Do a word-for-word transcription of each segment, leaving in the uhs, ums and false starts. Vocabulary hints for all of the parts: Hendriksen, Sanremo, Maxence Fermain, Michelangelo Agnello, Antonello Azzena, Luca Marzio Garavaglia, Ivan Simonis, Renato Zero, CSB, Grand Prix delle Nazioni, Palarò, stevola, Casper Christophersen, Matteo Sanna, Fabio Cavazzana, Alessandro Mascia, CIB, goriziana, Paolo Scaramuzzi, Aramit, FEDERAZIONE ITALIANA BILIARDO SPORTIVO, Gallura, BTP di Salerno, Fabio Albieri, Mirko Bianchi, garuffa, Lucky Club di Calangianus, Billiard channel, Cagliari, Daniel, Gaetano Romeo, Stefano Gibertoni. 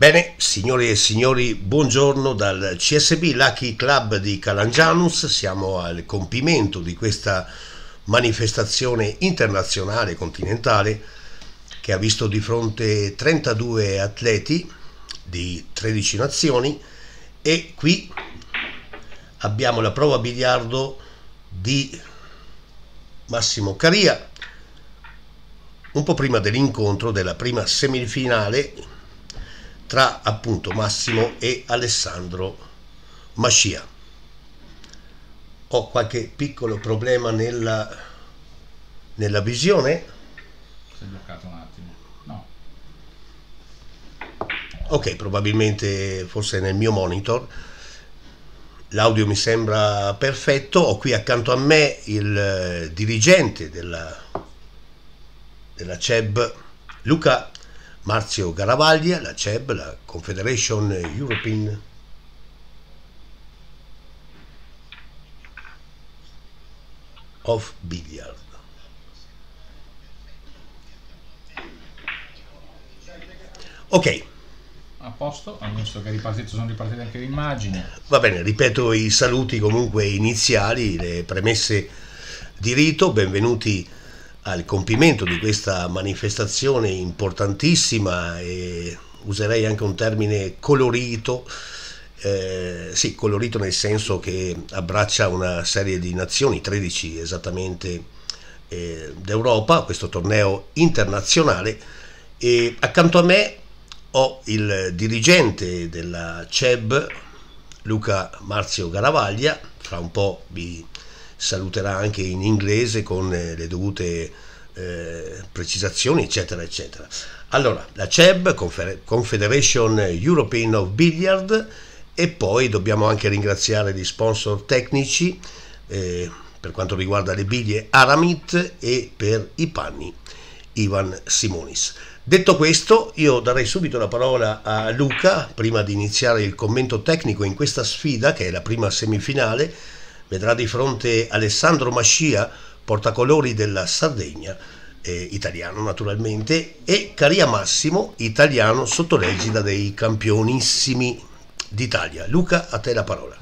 Bene, signore e signori, buongiorno dal C S B Lucky Club di Calangianus. Siamo al compimento di questa manifestazione internazionale continentale che ha visto di fronte trentadue atleti di tredici nazioni, e qui abbiamo la prova biliardo di Massimo Caria un po' prima dell'incontro della prima semifinale tra appunto Massimo e Alessandro Mascia. Ho qualche piccolo problema nella, nella visione. Si è bloccato un attimo. No. Ok, probabilmente forse nel mio monitor. L'audio mi sembra perfetto. Ho qui accanto a me il dirigente della, della C E B, Luca Marzio Garavaglia, la C E B, la Confederation European of Billiard. Ok. A posto, annuncio che ripartito, sono ripartite anche le immagini. Va bene, ripeto i saluti comunque iniziali, le premesse di rito. Benvenuti al compimento di questa manifestazione importantissima, e userei anche un termine colorito, eh, sì, colorito nel senso che abbraccia una serie di nazioni, tredici esattamente, eh, d'Europa, questo torneo internazionale. E accanto a me ho il dirigente della C E B, Luca Marzio Garavaglia. Fra un po' vi saluterà anche in inglese con le dovute eh, precisazioni, eccetera eccetera. Allora, la C E B, Confederation European of Billiard, e poi dobbiamo anche ringraziare gli sponsor tecnici eh, per quanto riguarda le biglie Aramit e per i panni Ivan Simonis. Detto questo, io darei subito la parola a Luca prima di iniziare il commento tecnico in questa sfida che è la prima semifinale. Vedrà di fronte Alessandro Mascia, portacolori della Sardegna, eh, italiano naturalmente, e Caria Massimo, italiano sotto l'egida dei campionissimi d'Italia. Luca, a te la parola.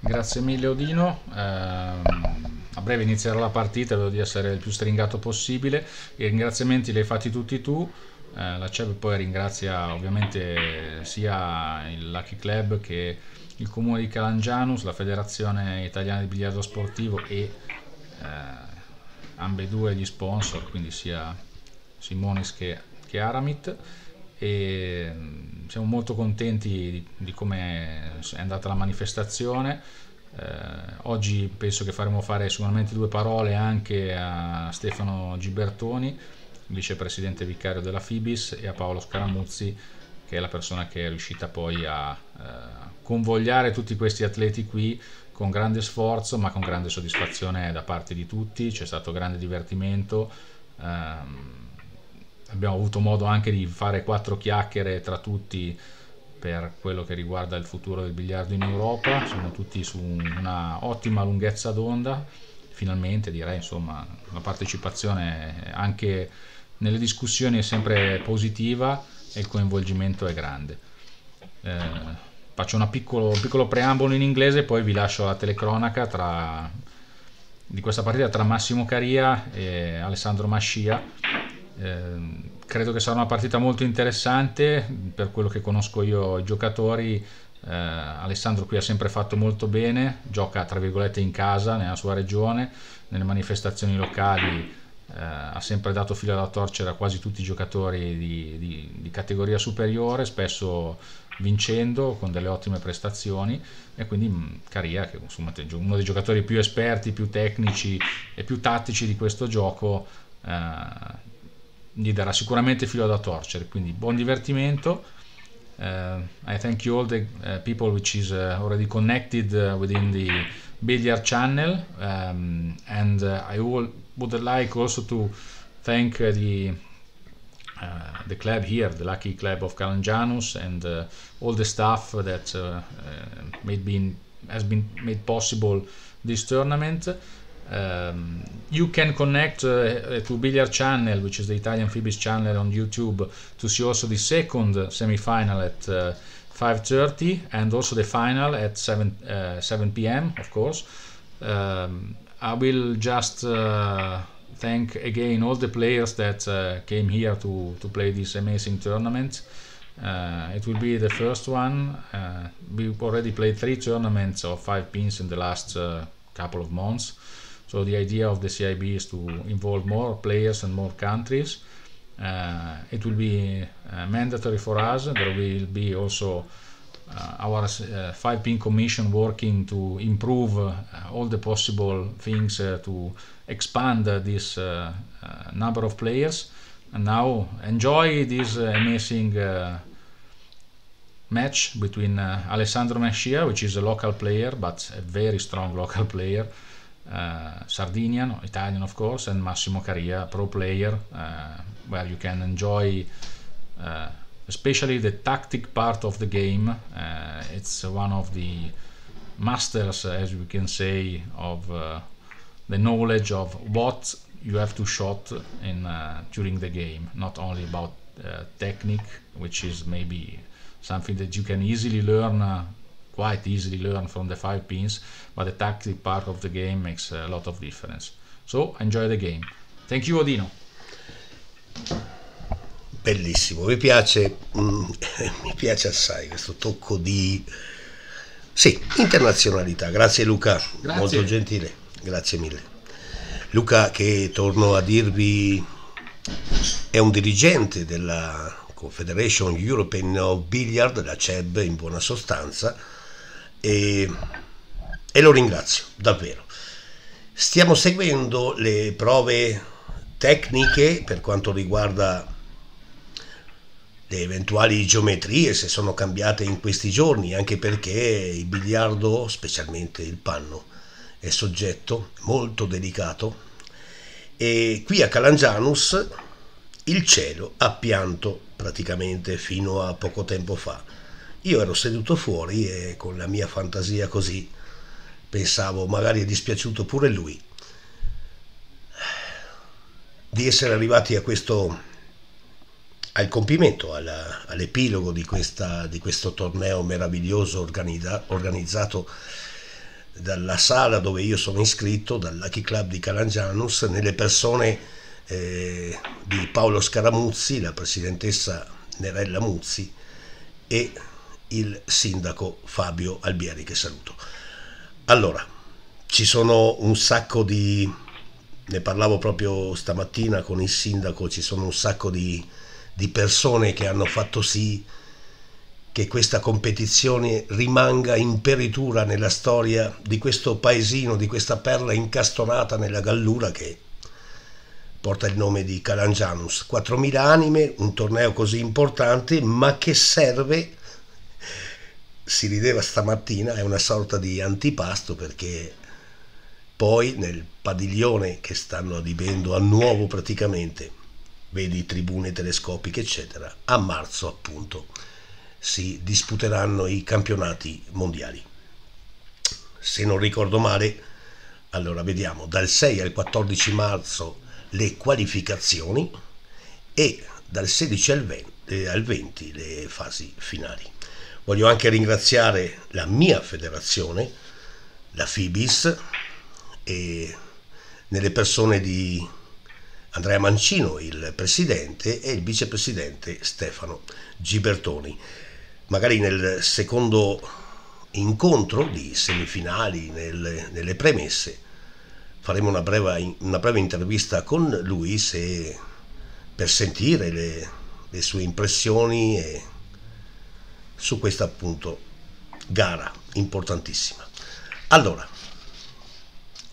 Grazie mille Odino. Eh... A breve inizierà la partita, vedo di essere il più stringato possibile. I ringraziamenti li hai fatti tutti tu. Eh, la C E B poi ringrazia ovviamente sia il Lucky Club che il Comune di Calangianus, la Federazione Italiana di Biliardo Sportivo e eh, ambedue gli sponsor, quindi sia Simonis che, che Aramit. E siamo molto contenti di, di come è andata la manifestazione. Eh, oggi penso che faremo fare sicuramente due parole anche a Stefano Gibertoni, vicepresidente vicario della Fibis, e a Paolo Scaramuzzi, che è la persona che è riuscita poi a eh, convogliare tutti questi atleti qui con grande sforzo ma con grande soddisfazione da parte di tutti. C'è stato grande divertimento, eh, abbiamo avuto modo anche di fare quattro chiacchiere tra tutti per quello che riguarda il futuro del biliardo in Europa. Sono tutti su una ottima lunghezza d'onda, finalmente direi, insomma, la partecipazione anche nelle discussioni è sempre positiva e il coinvolgimento è grande. Eh, faccio un piccolo, piccolo preambolo in inglese e poi vi lascio la telecronaca tra, di questa partita tra Massimo Caria e Alessandro Mascia. Eh, credo che sarà una partita molto interessante. Per quello che conosco io i giocatori, eh, Alessandro qui ha sempre fatto molto bene, gioca tra virgolette in casa nella sua regione, nelle manifestazioni locali eh, ha sempre dato filo da torcere a quasi tutti i giocatori di, di, di categoria superiore, spesso vincendo con delle ottime prestazioni. E quindi Caria, che insomma è uno dei giocatori più esperti, più tecnici e più tattici di questo gioco, eh, gli darà sicuramente filo da torcere. Quindi buon divertimento. uh, I thank you all the uh, people which is uh, already connected uh, within the Billiard channel, um, and uh, I will, would like also to thank uh, the uh, the club here, the Lucky Club of Calangianus, and uh, all the staff that uh, uh, made been, has been made possible this tournament. Uh, Um, you can connect uh, to Billiard channel, which is the Italian Fibis channel on YouTube, to see also the second semi-final at uh, five thirty and also the final at seven p m of course. Um, I will just uh, thank again all the players that uh, came here to, to play this amazing tournament. Uh, it will be the first one. Uh, we've already played three tournaments of five pins in the last uh, couple of months. So the idea of the C I B is to involve more players and more countries. Uh, it will be uh, mandatory for us. There will be also uh, our uh, five pin commission working to improve uh, all the possible things uh, to expand uh, this uh, uh, number of players. And now enjoy this uh, amazing uh, match between uh, Alessandro Mascia, which is a local player, but a very strong local player, uh, Sardinian, Italian of course, and Massimo Caria, pro player, uh, where you can enjoy uh, especially the tactic part of the game. Uh, it's one of the masters, as we can say, of uh, the knowledge of what you have to shot in uh, during the game, not only about uh, technique, which is maybe something that you can easily learn, uh, quite easily learn from the five pins, but the tactic part of the game makes a lot of difference. So enjoy the game. Thank you, Odino. Bellissimo, mi piace, mm, mi piace assai questo tocco di sì, internazionalità. Grazie Luca, grazie. Molto gentile, grazie mille. Luca, che torno a dirvi è un dirigente della Confederation European of Billiard, la C E B in buona sostanza, e, e lo ringrazio davvero. Stiamo seguendo le prove tecniche per quanto riguarda le eventuali geometrie, se sono cambiate in questi giorni, anche perché il biliardo, specialmente il panno, è soggetto molto delicato, e qui a Calangianus il cielo ha pianto praticamente fino a poco tempo fa. Io ero seduto fuori e con la mia fantasia così pensavo, magari è dispiaciuto pure lui di essere arrivati a questo, al compimento, all'epilogo di, di questo torneo meraviglioso organizza, organizzato dalla sala dove io sono iscritto, dal Lucky Club di Calangianus, nelle persone eh, di Paolo Scaramuzzi, la presidentessa Nerella Muzzi e il sindaco Fabio Albieri, che saluto. Allora, ci sono un sacco di, ne parlavo proprio stamattina con il sindaco, ci sono un sacco di, di persone che hanno fatto sì che questa competizione rimanga imperitura nella storia di questo paesino, di questa perla incastonata nella Gallura che porta il nome di Calangianus. quattromila anime, un torneo così importante, ma che serve, si rideva stamattina, è una sorta di antipasto, perché poi nel padiglione che stanno adibendo a nuovo praticamente, vedi tribune telescopiche eccetera, a marzo appunto si disputeranno i campionati mondiali. Se non ricordo male, allora vediamo, dal sei al quattordici marzo le qualificazioni e dal sedici al venti le fasi finali. Voglio anche ringraziare la mia federazione, la Fibis, e nelle persone di Andrea Mancino, il presidente, e il vicepresidente Stefano Gibertoni. Magari nel secondo incontro di semifinali, nel, nelle premesse, faremo una breve, una breve intervista con lui, se, per sentire le, le sue impressioni e su questa appunto gara importantissima. Allora,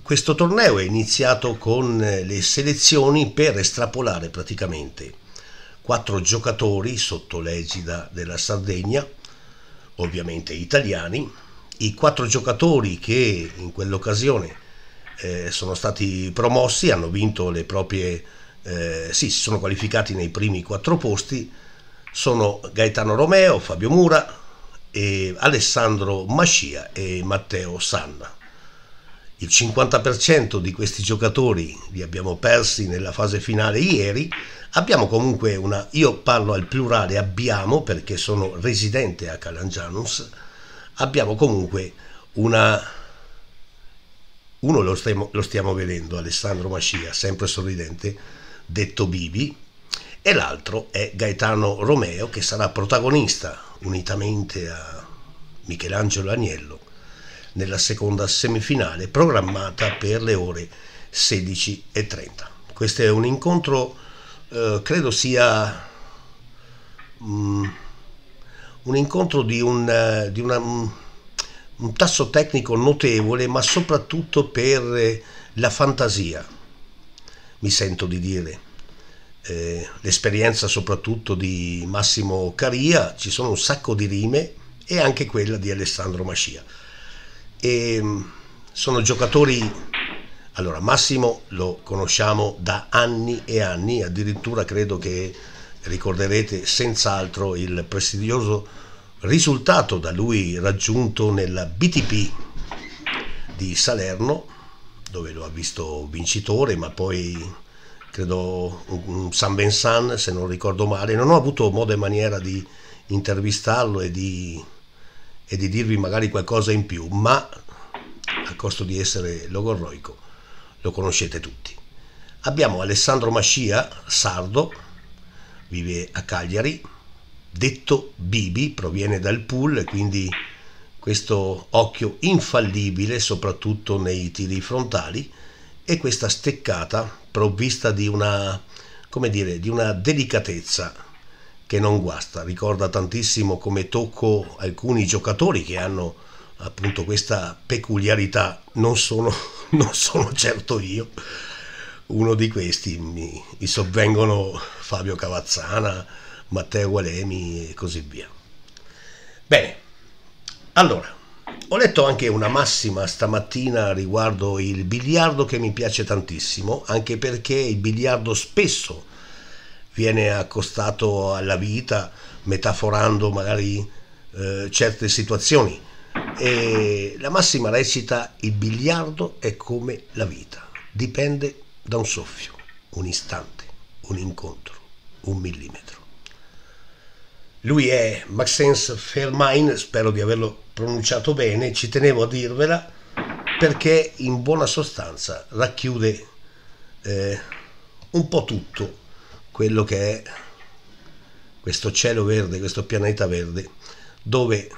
questo torneo è iniziato con le selezioni per estrapolare praticamente quattro giocatori sotto l'egida della Sardegna, ovviamente italiani, i quattro giocatori che in quell'occasione eh, sono stati promossi, hanno vinto le proprie, eh, sì, si sono qualificati nei primi quattro posti, sono Gaetano Romeo, Fabio Mura, e Alessandro Mascia e Matteo Sanna. Il cinquanta per cento di questi giocatori li abbiamo persi nella fase finale ieri. Abbiamo comunque una, io parlo al plurale abbiamo perché sono residente a Calangianus, abbiamo comunque una, uno lo stiamo, lo stiamo vedendo, Alessandro Mascia, sempre sorridente, detto Bibi, e l'altro è Gaetano Romeo, che sarà protagonista unitamente a Michelangelo Agnello nella seconda semifinale programmata per le ore sedici e trenta. Questo è un incontro, eh, credo sia um, un incontro di, un, uh, di una, um, un tasso tecnico notevole, ma soprattutto per eh, la fantasia, mi sento di dire, eh, l'esperienza soprattutto di Massimo Caria. Ci sono un sacco di rime, e anche quella di Alessandro Mascia. E sono giocatori, allora Massimo lo conosciamo da anni e anni, addirittura credo che ricorderete senz'altro il prestigioso risultato da lui raggiunto nella B T P di Salerno, dove lo ha visto vincitore, ma poi credo un San Bensan, se non ricordo male. Non ho avuto modo e maniera di intervistarlo e di e di dirvi magari qualcosa in più, ma a costo di essere logorroico lo conoscete tutti. Abbiamo Alessandro Mascia, sardo, vive a Cagliari, detto Bibi, proviene dal pool, quindi questo occhio infallibile soprattutto nei tiri frontali, e questa steccata provvista di una, come dire, di una delicatezza che non guasta, ricorda tantissimo come tocco alcuni giocatori che hanno appunto questa peculiarità, non sono, non sono certo io uno di questi, mi, mi sovvengono Fabio Cavazzana, Matteo Gualemi e così via. Bene, allora, ho letto anche una massima stamattina riguardo il biliardo che mi piace tantissimo, anche perché il biliardo spesso viene accostato alla vita, metaforando magari eh, certe situazioni, e la massima recita: il biliardo è come la vita, dipende da un soffio, un istante, un incontro, un millimetro. Lui è Maxence Fermain, spero di averlo pronunciato bene, ci tenevo a dirvela perché in buona sostanza racchiude eh, un po' tutto quello che è questo cielo verde, questo pianeta verde, dove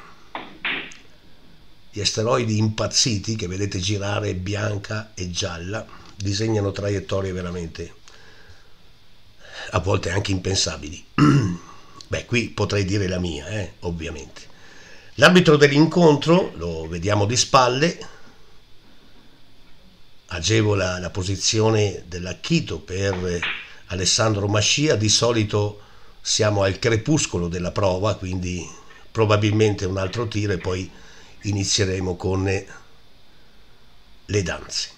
gli asteroidi impazziti che vedete girare bianca e gialla disegnano traiettorie veramente a volte anche impensabili. Beh, qui potrei dire la mia, eh, ovviamente. L'arbitro dell'incontro, lo vediamo di spalle, agevola la posizione dell'acchito per Alessandro Mascia. Di solito siamo al crepuscolo della prova, quindi probabilmente un altro tiro e poi inizieremo con le danze.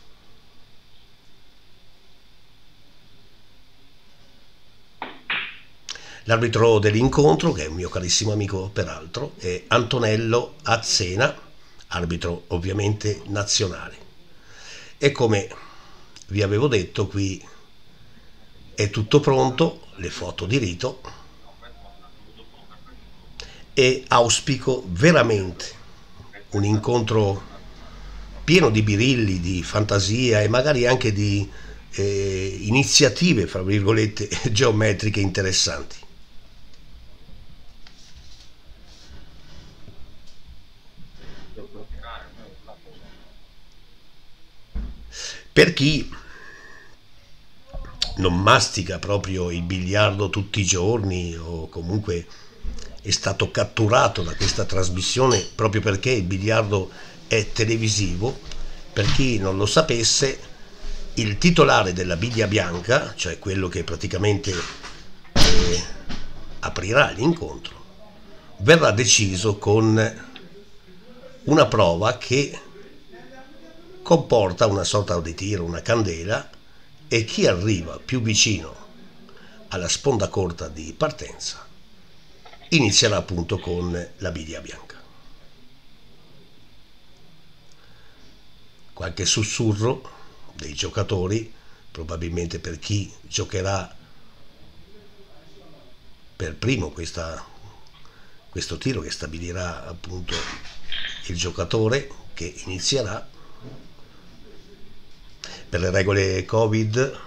L'arbitro dell'incontro, che è un mio carissimo amico peraltro, è Antonello Azzena, arbitro ovviamente nazionale. E come vi avevo detto, qui è tutto pronto, le foto di rito, e auspico veramente un incontro pieno di birilli, di fantasia e magari anche di eh, iniziative, fra virgolette, geometriche interessanti. Per chi non mastica proprio il biliardo tutti i giorni, o comunque è stato catturato da questa trasmissione proprio perché il biliardo è televisivo, per chi non lo sapesse, il titolare della biglia bianca, cioè quello che praticamente eh, aprirà l'incontro, verrà deciso con una prova che comporta una sorta di tiro, una candela, e chi arriva più vicino alla sponda corta di partenza inizierà appunto con la biglia bianca. qualche sussurro dei giocatori, probabilmente per chi giocherà per primo questa, questo tiro che stabilirà appunto il giocatore che inizierà. Per le regole Covid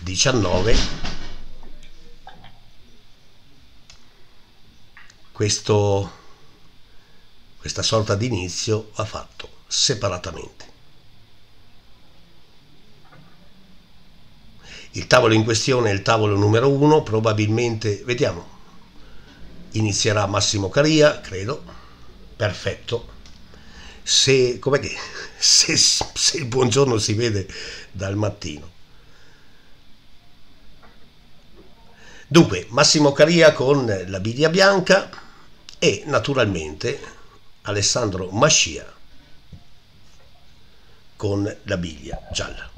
diciannove Questo, questa sorta di inizio va fatto separatamente. Il tavolo in questione è il tavolo numero uno, probabilmente, vediamo, inizierà Massimo Caria, credo, perfetto. Se, com'è che, se, se il buongiorno si vede dal mattino. Dunque, Massimo Caria con la biglia bianca e naturalmente Alessandro Mascia con la biglia gialla.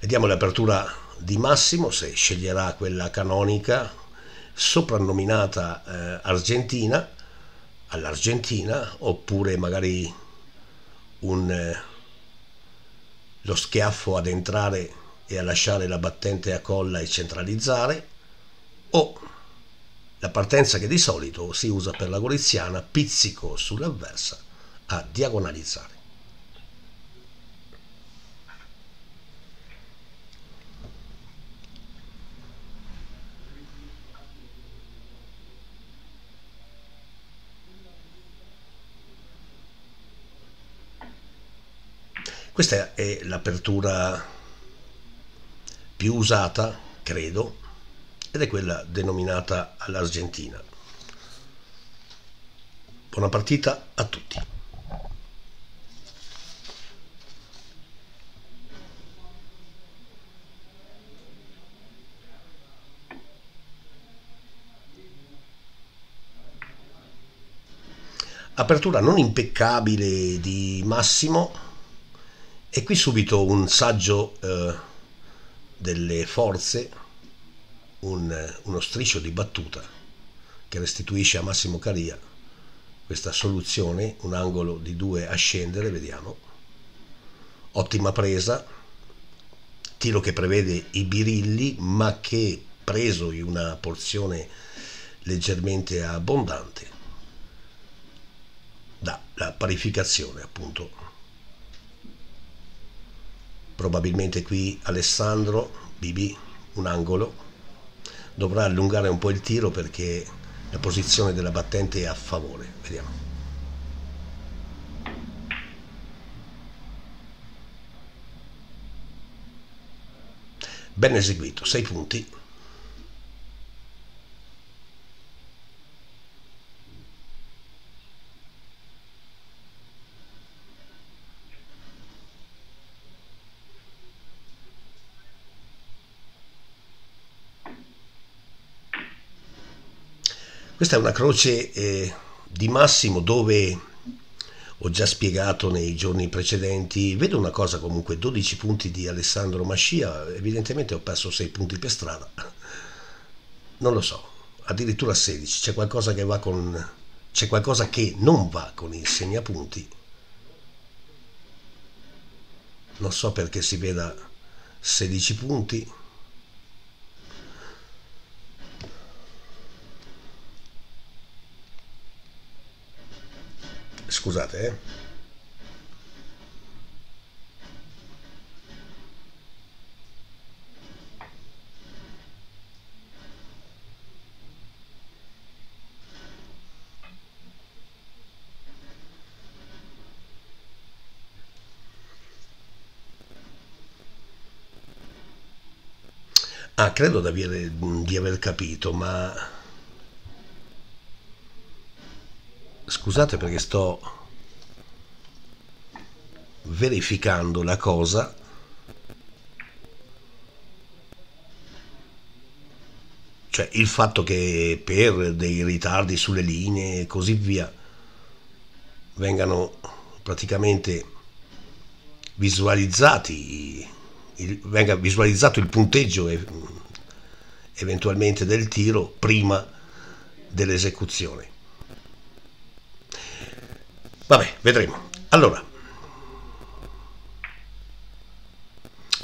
Vediamo l'apertura di Massimo, se sceglierà quella canonica, soprannominata eh, Argentina, all'Argentina, oppure magari un, eh, lo schiaffo ad entrare e a lasciare la battente a colla e centralizzare, o la partenza che di solito si usa per la goriziana, pizzico sull'avversa a diagonalizzare. Questa è l'apertura più usata, credo, ed è quella denominata all'Argentina. Buona partita a tutti. Apertura non impeccabile di Massimo, e qui subito un saggio eh, delle forze, un, uno striscio di battuta che restituisce a Massimo Caria questa soluzione, un angolo di due a scendere, vediamo, ottima presa, tiro che prevede i birilli ma che preso in una porzione leggermente abbondante dà la parificazione appunto. Probabilmente qui Alessandro Bibi, un angolo, dovrà allungare un po' il tiro perché la posizione della battente è a favore, vediamo. Ben eseguito, sei punti. Questa è una croce eh, di Massimo, dove ho già spiegato nei giorni precedenti. Vedo una cosa comunque, dodici punti di Alessandro Mascia, evidentemente ho perso sei punti per strada, non lo so, addirittura sedici, c'è qualcosa che va con, c'è qualcosa che non va con il segnapunti, non so perché si veda sedici punti. Scusate, eh. Ah, credo di aver, di aver capito, ma... Scusate perché sto verificando la cosa. Cioè il fatto che per dei ritardi sulle linee e così via vengano praticamente visualizzati, il, venga visualizzato il punteggio e, eventualmente del tiro prima dell'esecuzione. Vabbè, vedremo. Allora,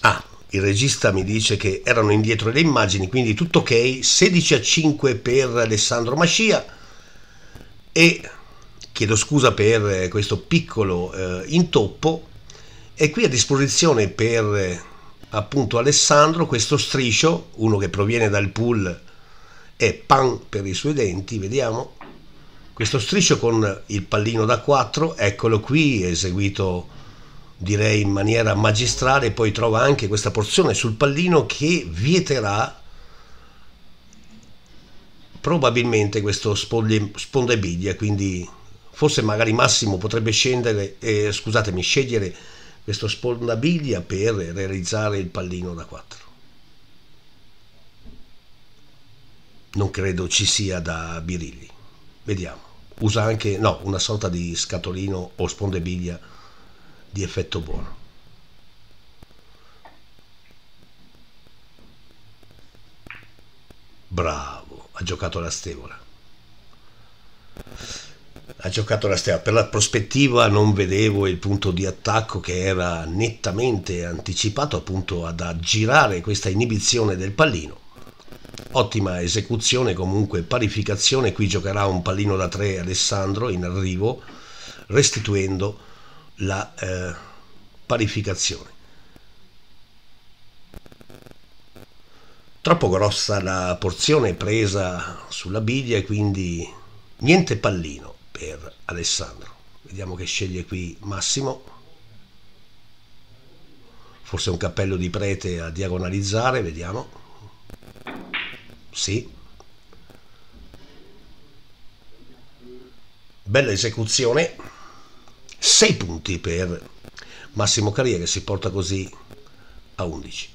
ah, il regista mi dice che erano indietro le immagini, quindi tutto ok. Sedici a cinque per Alessandro Mascia, e chiedo scusa per questo piccolo eh, intoppo. E qui a disposizione per eh, appunto Alessandro questo striscio, uno che proviene dal pool e pan per i suoi denti, vediamo questo striscio con il pallino da quattro, eccolo qui, eseguito direi in maniera magistrale. Poi trova anche questa porzione sul pallino che vieterà probabilmente questo spondebiglia, quindi forse magari Massimo potrebbe scendere, eh, scusatemi, scegliere questo spondabiglia per realizzare il pallino da quattro. Non credo ci sia da birilli, vediamo. Usa anche, no, una sorta di scatolino o spondebiglia di effetto buono. Bravo, ha giocato la stevola, ha giocato la stevola. Per la prospettiva non vedevo il punto di attacco che era nettamente anticipato appunto ad aggirare questa inibizione del pallino. Ottima esecuzione, comunque parificazione. Qui giocherà un pallino da tre Alessandro in arrivo, restituendo la eh, parificazione. Troppo grossa la porzione presa sulla biglia e quindi niente pallino per Alessandro. Vediamo che sceglie qui Massimo, forse un cappello di prete a diagonalizzare, vediamo. Sì, bella esecuzione. sei punti per Massimo Caria, che si porta così a undici.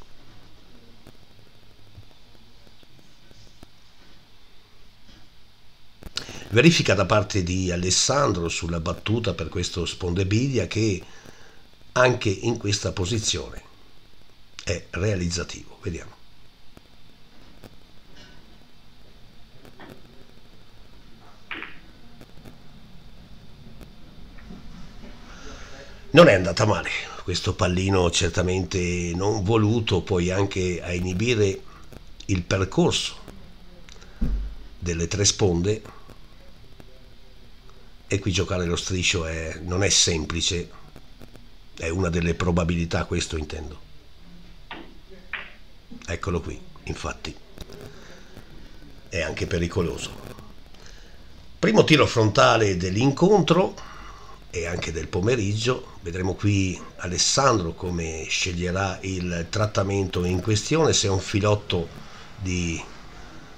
Verifica da parte di Alessandro sulla battuta per questo spondebiglia, che anche in questa posizione è realizzativo. Vediamo. Non è andata male, questo pallino certamente non voluto, poi anche a inibire il percorso delle tre sponde. E qui giocare lo striscio è, non è semplice, è una delle probabilità, questo intendo. Eccolo qui, infatti è anche pericoloso. Primo tiro frontale dell'incontro e anche del pomeriggio. Vedremo qui Alessandro come sceglierà il trattamento in questione, se è un filotto di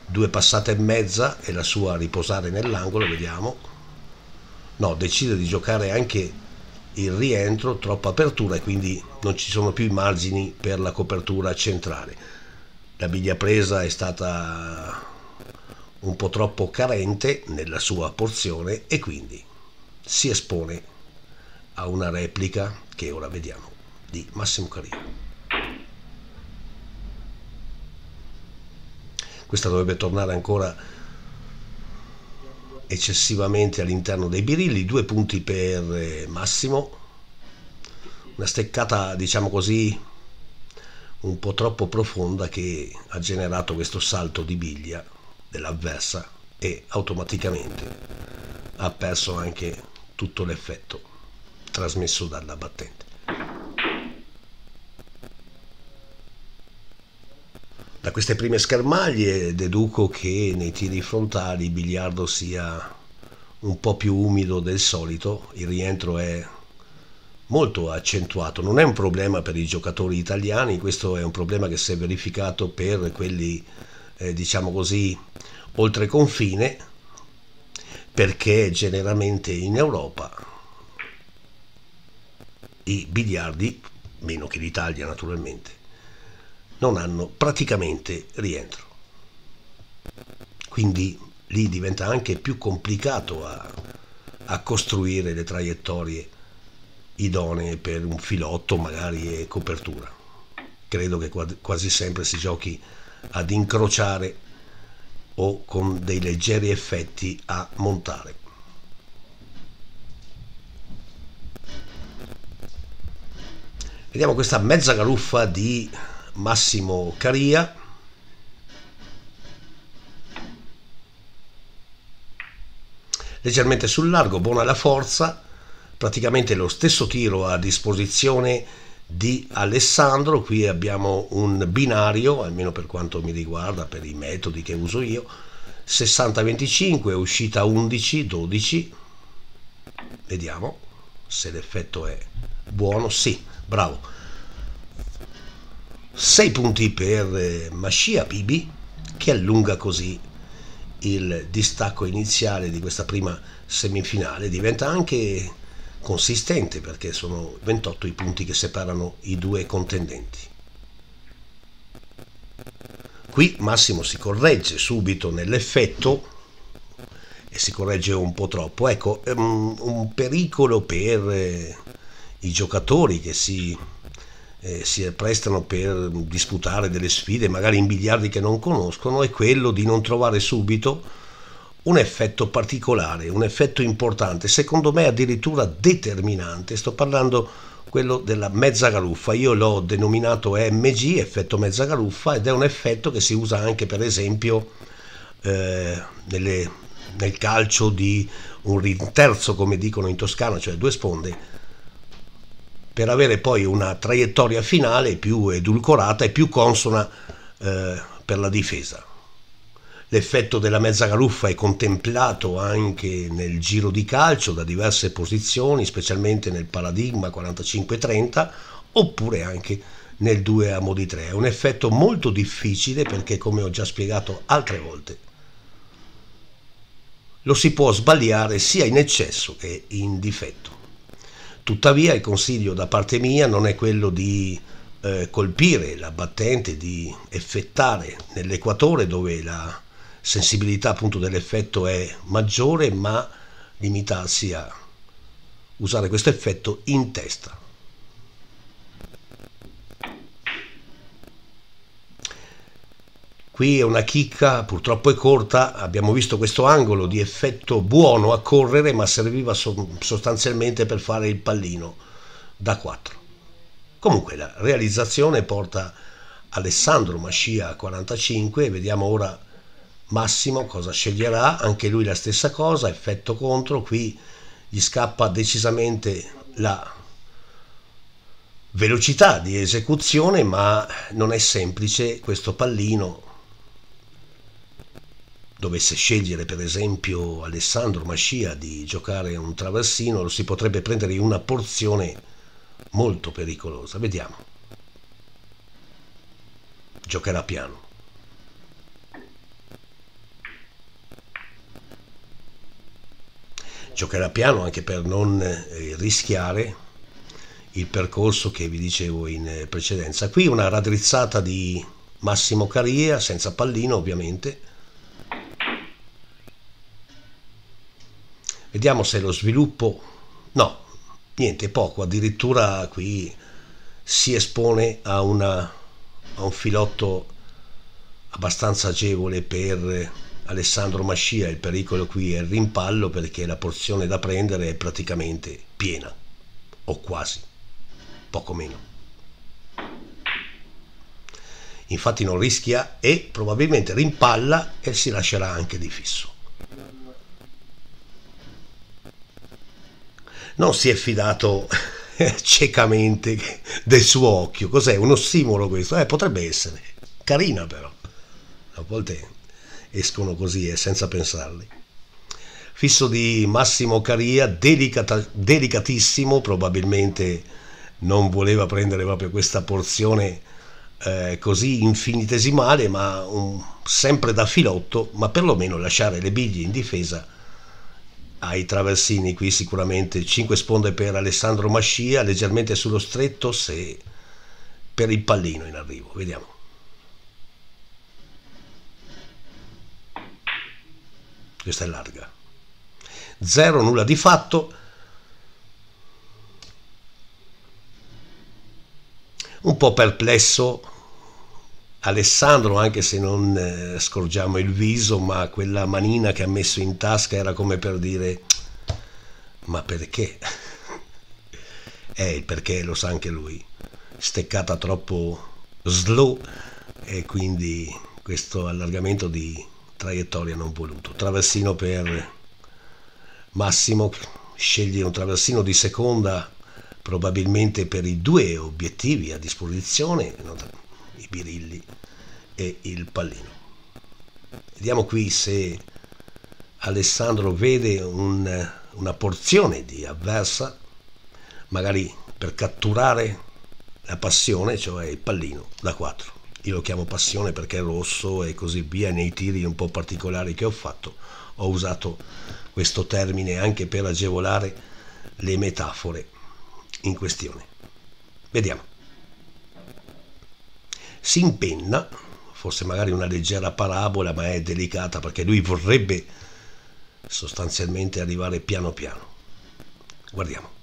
due passate e mezza e la sua a riposare nell'angolo, vediamo. No, decide di giocare anche il rientro, troppa apertura e quindi non ci sono più i margini per la copertura centrale. La biglia presa è stata un po' troppo carente nella sua porzione e quindi si espone a una replica che ora vediamo di Massimo Caria. Questa dovrebbe tornare ancora eccessivamente all'interno dei birilli. Due punti per Massimo, una steccata diciamo così un po' troppo profonda che ha generato questo salto di biglia dell'avversa e automaticamente ha perso anche tutto l'effetto trasmesso dalla battente. Da queste prime schermaglie deduco che nei tiri frontali il biliardo sia un po' più umido del solito, il rientro è molto accentuato. Non è un problema per i giocatori italiani, questo è un problema che si è verificato per quelli eh, diciamo così oltre confine, perché generalmente in Europa i biliardi, meno che l'Italia naturalmente, non hanno praticamente rientro, quindi lì diventa anche più complicato a, a costruire le traiettorie idonee per un filotto magari e copertura. Credo che quasi sempre si giochi ad incrociare o con dei leggeri effetti a montare. Vediamo questa mezza galuffa di Massimo Caria. Leggermente sul largo, buona la forza, praticamente lo stesso tiro a disposizione di Alessandro. Qui abbiamo un binario, almeno per quanto mi riguarda, per i metodi che uso io, sessanta venticinque, uscita undici dodici. Vediamo se l'effetto è buono. Sì, bravo. sei punti per Mascia Bibi, che allunga così il distacco iniziale di questa prima semifinale. Diventa anche consistente, perché sono ventotto i punti che separano i due contendenti. Qui Massimo si corregge subito nell'effetto, e si corregge un po' troppo. Ecco, un pericolo per i giocatori che si, eh, si prestano per disputare delle sfide magari in biliardi che non conoscono è quello di non trovare subito un effetto particolare, un effetto importante, secondo me addirittura determinante. Sto parlando quello della mezza galuffa. Io l'ho denominato M G, effetto mezza galuffa, ed è un effetto che si usa anche per esempio eh, nelle, nel calcio di un rinterzo, come dicono in Toscana, cioè due sponde, per avere poi una traiettoria finale più edulcorata e più consona eh, per la difesa. L'effetto della mezza galuffa è contemplato anche nel giro di calcio da diverse posizioni, specialmente nel paradigma quarantacinque trenta, oppure anche nel due a mo di tre. È un effetto molto difficile perché, come ho già spiegato altre volte, lo si può sbagliare sia in eccesso che in difetto. Tuttavia il consiglio da parte mia non è quello di eh, colpire la battente, di effettare nell'equatore dove la sensibilità appunto dell'effetto è maggiore, ma limitarsi a usare questo effetto in testa. Qui è una chicca, purtroppo è corta. Abbiamo visto questo angolo di effetto buono a correre, ma serviva so sostanzialmente per fare il pallino da quattro. Comunque la realizzazione porta Alessandro Mascia a quarantacinque e vediamo ora Massimo cosa sceglierà. Anche lui la stessa cosa, effetto contro. Qui gli scappa decisamente la velocità di esecuzione, ma non è semplice questo pallino. Dovesse scegliere per esempio Alessandro Mascia di giocare un traversino, lo si potrebbe prendere in una porzione molto pericolosa. Vediamo, giocherà piano. Giocherà piano anche per non eh, rischiare il percorso che vi dicevo in precedenza. Qui una raddrizzata di Massimo Caria, senza pallino ovviamente. Vediamo se lo sviluppo... no, niente, poco, addirittura qui si espone a, una, a un filotto abbastanza agevole per Alessandro Mascia. Il pericolo qui è il rimpallo, perché la porzione da prendere è praticamente piena, o quasi, poco meno. Infatti non rischia e probabilmente rimpalla e si lascerà anche di fisso. Non si è fidato ciecamente del suo occhio. Cos'è? Un ossimoro questo? Eh, potrebbe essere. Carina però. A volte escono così e eh, senza pensarli. Fisso di Massimo Caria, delicata, delicatissimo, probabilmente non voleva prendere proprio questa porzione eh, così infinitesimale, ma un, sempre da filotto, ma perlomeno lasciare le biglie in difesa ai traversini. Qui sicuramente cinque sponde per Alessandro Mascia, leggermente sullo stretto se per il pallino in arrivo. Vediamo, questa è larga. Zero, nulla di fatto. Un po' perplesso Alessandro, anche se non eh, scorgiamo il viso, ma quella manina che ha messo in tasca era come per dire: ma perché? Eh, il perché lo sa anche lui. steccata troppo slow e quindi questo allargamento di traiettoria non voluto. Traversino per Massimo, sceglie un traversino di seconda probabilmente per i due obiettivi a disposizione, i birilli e il pallino. Vediamo qui se Alessandro vede un, una porzione di avversa, magari per catturare la passione, cioè il pallino da quattro. Io lo chiamo passione perché è rosso e così via. Nei tiri un po' particolari che ho fatto ho usato questo termine anche per agevolare le metafore in questione. Vediamo, si impenna, forse magari una leggera parabola, ma è delicata perché lui vorrebbe sostanzialmente arrivare piano piano. Guardiamo.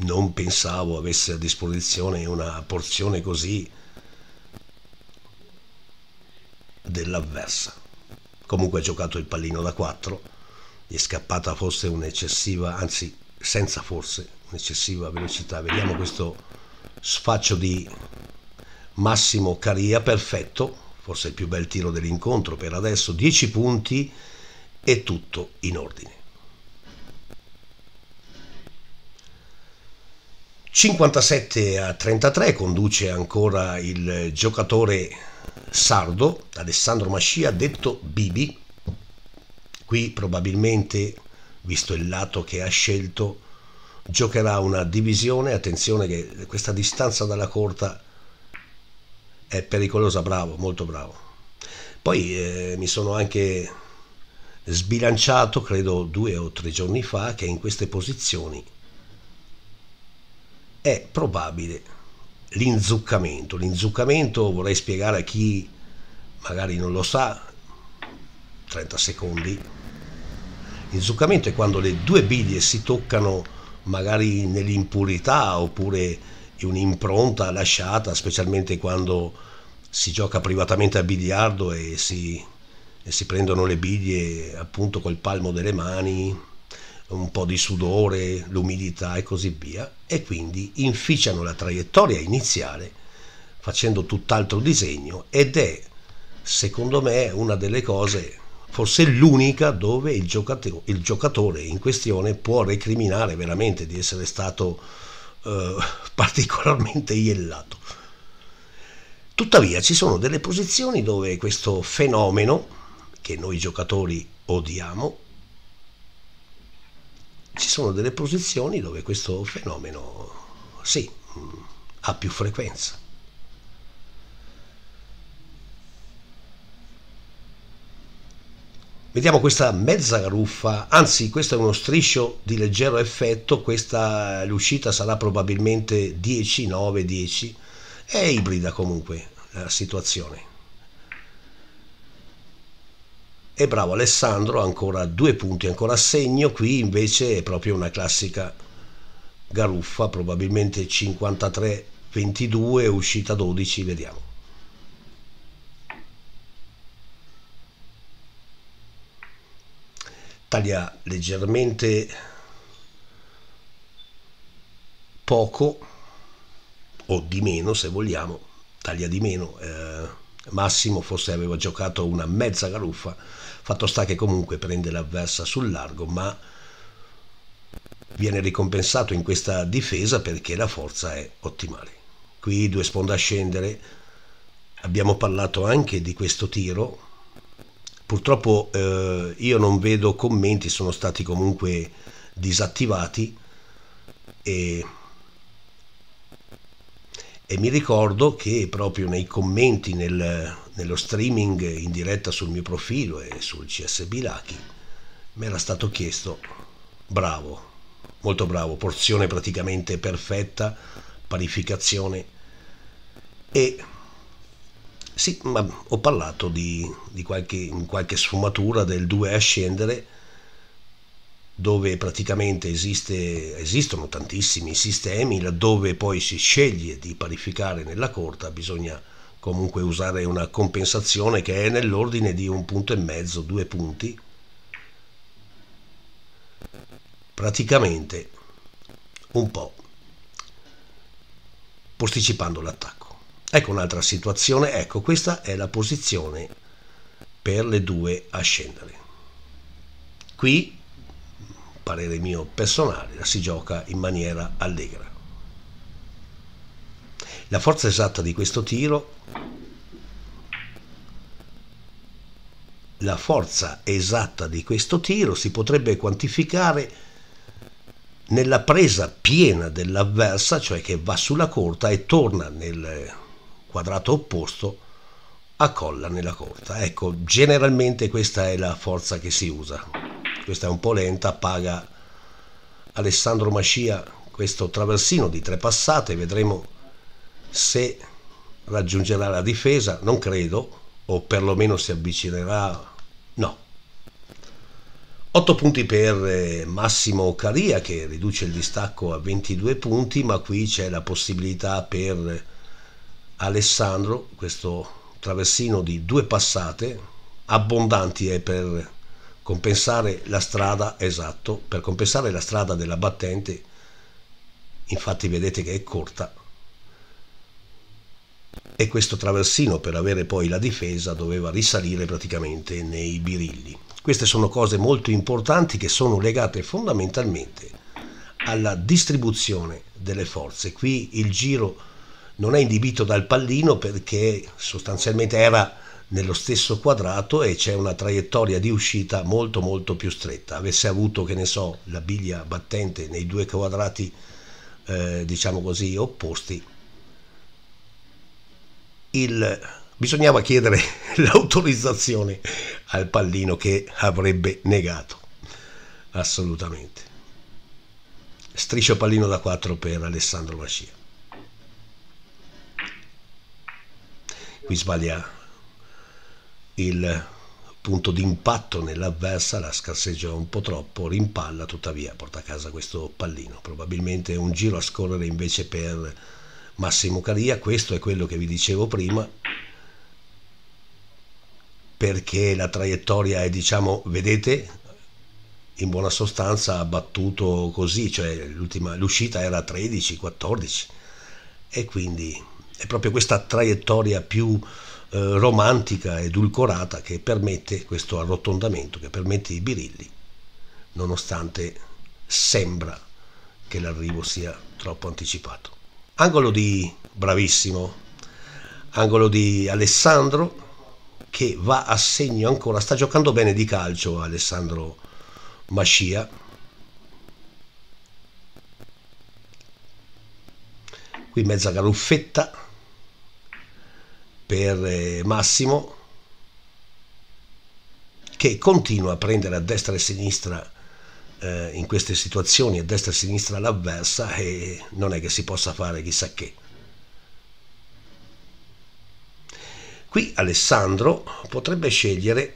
Non pensavo avesse a disposizione una porzione così dell'avversa. Comunque ha giocato il pallino da quattro, gli è scappata forse un'eccessiva, anzi senza forse, un'eccessiva velocità. Vediamo questo sfaccio di Massimo Caria, perfetto, forse il più bel tiro dell'incontro per adesso, dieci punti e tutto in ordine. cinquantasette a trentatré, conduce ancora il giocatore sardo Alessandro Mascia, detto Bibi. Qui probabilmente, visto il lato che ha scelto, giocherà una divisione. Attenzione che questa distanza dalla corta è pericolosa. Bravo, molto bravo. Poi eh, mi sono anche sbilanciato, credo due o tre giorni fa, che in queste posizioni è probabile l'inzuccamento. L'inzuccamento, vorrei spiegare a chi magari non lo sa, trenta secondi. L'inzuccamento è quando le due biglie si toccano magari nell'impurità oppure in un'impronta lasciata, specialmente quando si gioca privatamente a biliardo e si, e si prendono le biglie appunto col palmo delle mani, un po' di sudore, l'umidità e così via, e quindi inficiano la traiettoria iniziale facendo tutt'altro disegno, ed è secondo me una delle cose, forse l'unica, dove il giocatore, il giocatore in questione può recriminare veramente di essere stato eh, particolarmente iellato. Tuttavia ci sono delle posizioni dove questo fenomeno, che noi giocatori odiamo, ci sono delle posizioni dove questo fenomeno sì, ha più frequenza. Vediamo questa mezza garuffa, anzi questo è uno striscio di leggero effetto, questa l'uscita sarà probabilmente dieci, nove, dieci, è ibrida comunque la situazione. E bravo Alessandro, ancora due punti, ancora a segno. Qui invece è proprio una classica garuffa, probabilmente cinquantatré a ventidue, uscita dodici, vediamo. Taglia leggermente poco, o di meno se vogliamo, taglia di meno. Eh, Massimo forse aveva giocato una mezza garuffa, fatto sta che comunque prende l'avversa sul largo, ma viene ricompensato in questa difesa perché la forza è ottimale. Qui due sponde a scendere, abbiamo parlato anche di questo tiro, purtroppo eh, io non vedo commenti, sono stati comunque disattivati, e E mi ricordo che proprio nei commenti, nel, nello streaming in diretta sul mio profilo e sul C S B Lucky, mi era stato chiesto, bravo, molto bravo, porzione praticamente perfetta, parificazione, e sì, ma ho parlato di, di qualche, in qualche sfumatura del due a scendere, dove praticamente esiste, esistono tantissimi sistemi, laddove poi si sceglie di parificare nella corta bisogna comunque usare una compensazione che è nell'ordine di un punto e mezzo, due punti, praticamente un po' posticipando l'attacco. Ecco un'altra situazione, ecco questa è la posizione per le due a scendere. Qui, parere mio personale, la si gioca in maniera allegra. La forza esatta di questo tiro, la forza esatta di questo tiro si potrebbe quantificare nella presa piena dell'avversa, cioè che va sulla corta e torna nel quadrato opposto, accolla nella corta. Ecco, generalmente questa è la forza che si usa. Questa è un po' lenta, paga Alessandro Mascia questo traversino di tre passate, vedremo se raggiungerà la difesa, non credo, o perlomeno si avvicinerà, no. otto punti per Massimo Caria che riduce il distacco a ventidue punti, ma qui c'è la possibilità per Alessandro, questo traversino di due passate abbondanti è per compensare la strada, esatto, per compensare la strada della battente, infatti vedete che è corta, e questo traversino per avere poi la difesa doveva risalire praticamente nei birilli. Queste sono cose molto importanti che sono legate fondamentalmente alla distribuzione delle forze. Qui il giro non è inibito dal pallino perché sostanzialmente era nello stesso quadrato e c'è una traiettoria di uscita molto molto più stretta. Avesse avuto, che ne so, la biglia battente nei due quadrati eh, diciamo così opposti, il bisognava chiedere l'autorizzazione al pallino che avrebbe negato assolutamente. Striscio pallino da quattro per Alessandro Mascia. Qui sbaglia il punto d'impatto nell'avversa, la scarseggia un po' troppo, rimpalla, tuttavia porta a casa questo pallino. Probabilmente un giro a scorrere invece per Massimo Caria. Questo è quello che vi dicevo prima, perché la traiettoria è, diciamo, vedete, in buona sostanza ha battuto così, cioè l'ultima, l'uscita era tredici quattordici e quindi è proprio questa traiettoria più eh, romantica, edulcorata, che permette questo arrotondamento, che permette i birilli, nonostante sembra che l'arrivo sia troppo anticipato. Angolo di bravissimo, angolo di Alessandro che va a segno ancora, sta giocando bene di calcio Alessandro Mascia. Qui mezza garuffetta per Massimo che continua a prendere a destra e a sinistra eh, in queste situazioni, a destra e a sinistra l'avversa, e non è che si possa fare chissà che. Qui Alessandro potrebbe scegliere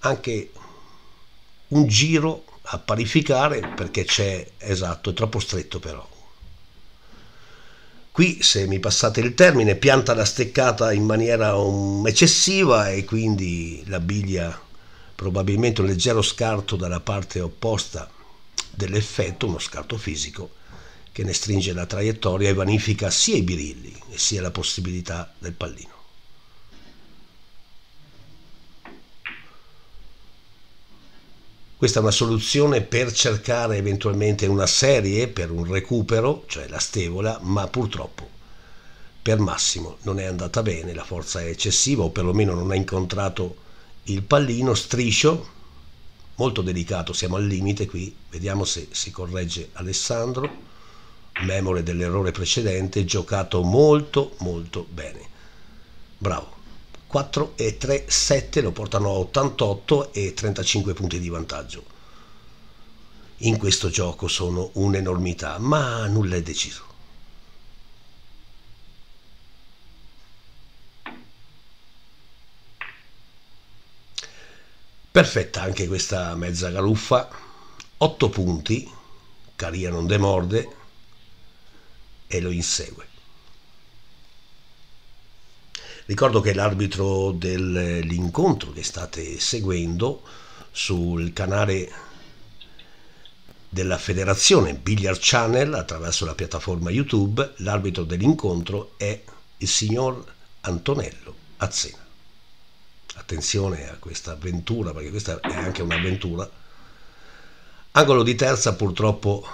anche un giro a parificare perché c'è, esatto, è troppo stretto però. Qui, se mi passate il termine, pianta la steccata in maniera um, eccessiva e quindi la biglia probabilmente un leggero scarto dalla parte opposta dell'effetto, uno scarto fisico, che ne stringe la traiettoria e vanifica sia i birilli e sia la possibilità del pallino. Questa è una soluzione per cercare eventualmente una serie per un recupero, cioè la stevola, ma purtroppo per Massimo non è andata bene, la forza è eccessiva o perlomeno non ha incontrato il pallino. Striscio molto delicato, siamo al limite qui, vediamo se si corregge Alessandro, memore dell'errore precedente, giocato molto molto bene, bravo. Quattro e tre sette lo portano a ottantotto e trentacinque punti di vantaggio. In questo gioco sono un'enormità, ma nulla è deciso. Perfetta anche questa mezza galuffa, otto punti. Caria non demorde e lo insegue. Ricordo che l'arbitro dell'incontro che state seguendo sul canale della federazione Billiard Channel attraverso la piattaforma YouTube. L'arbitro dell'incontro è il signor Antonello Azzena. Attenzione a questa avventura, perché questa è anche un'avventura. Angolo di terza, purtroppo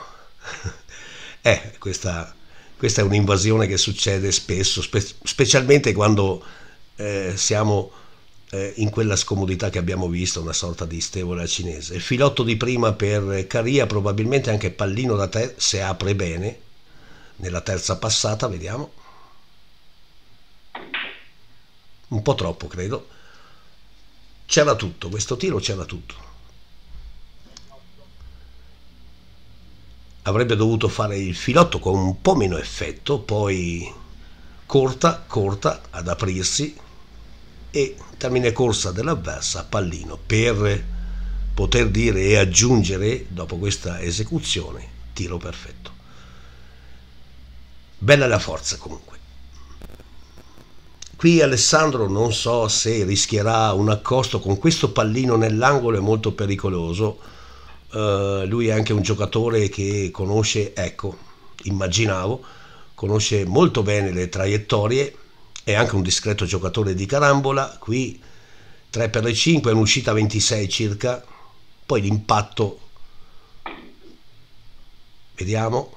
eh, questa, questa è un'invasione che succede spesso, spe specialmente quando eh, siamo eh, in quella scomodità che abbiamo visto, una sorta di stevola cinese. Il filotto di prima per Caria, probabilmente anche pallino da te, se apre bene nella terza passata, vediamo. Un po' troppo, credo. C'era tutto, questo tiro c'era tutto. Avrebbe dovuto fare il filotto con un po' meno effetto, poi corta, corta ad aprirsi e termine corsa dell'avversa, pallino, per poter dire e aggiungere dopo questa esecuzione tiro perfetto. Bella la forza comunque. Qui Alessandro non so se rischierà un accosto con questo pallino nell'angolo, è molto pericoloso. Uh, lui è anche un giocatore che conosce, ecco, immaginavo, conosce molto bene le traiettorie, è anche un discreto giocatore di carambola. Qui tre per cinque, un'uscita ventisei circa, poi l'impatto, vediamo,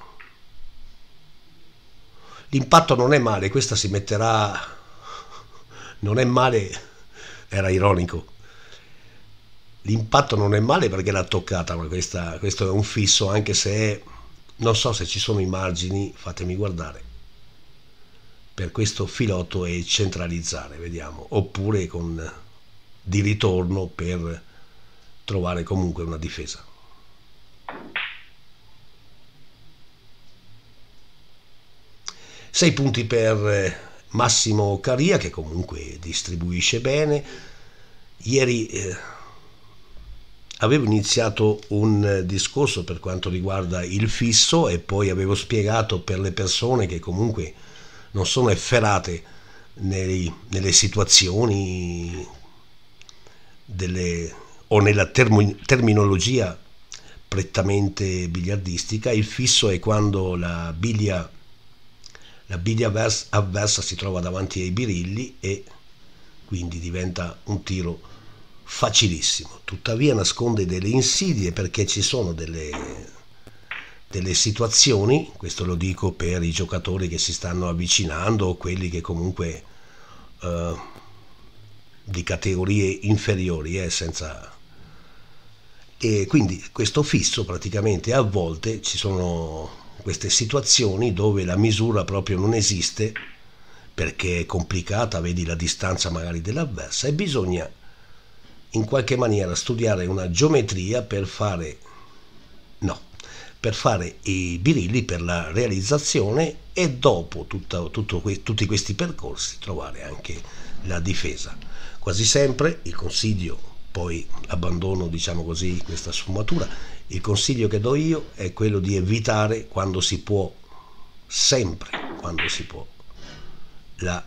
l'impatto non è male, questa si metterà, non è male, era ironico, l'impatto non è male perché l'ha toccata, ma questa, questo è un fisso, anche se è, non so se ci sono i margini, fatemi guardare, per questo filotto e centralizzare, vediamo, oppure con di ritorno per trovare comunque una difesa. sei punti per Massimo Caria, che comunque distribuisce bene. Ieri eh, avevo iniziato un discorso per quanto riguarda il fisso e poi avevo spiegato per le persone che comunque non sono efferate nei, nelle situazioni delle, o nella termo, terminologia prettamente biliardistica. Il fisso è quando la biglia La biglia avversa si trova davanti ai birilli e quindi diventa un tiro facilissimo. Tuttavia nasconde delle insidie, perché ci sono delle, delle situazioni, questo lo dico per i giocatori che si stanno avvicinando o quelli che comunque eh, di categorie inferiori, eh, senza... E quindi questo fisso praticamente a volte ci sono... queste situazioni dove la misura proprio non esiste perché è complicata, vedi la distanza magari dell'avversa, e bisogna in qualche maniera studiare una geometria per fare, no, per fare i birilli per la realizzazione e dopo tutta, tutto, tutti questi percorsi trovare anche la difesa. Quasi sempre il consiglio, poi abbandono, diciamo così, questa sfumatura, il consiglio che do io è quello di evitare quando si può, sempre quando si può, la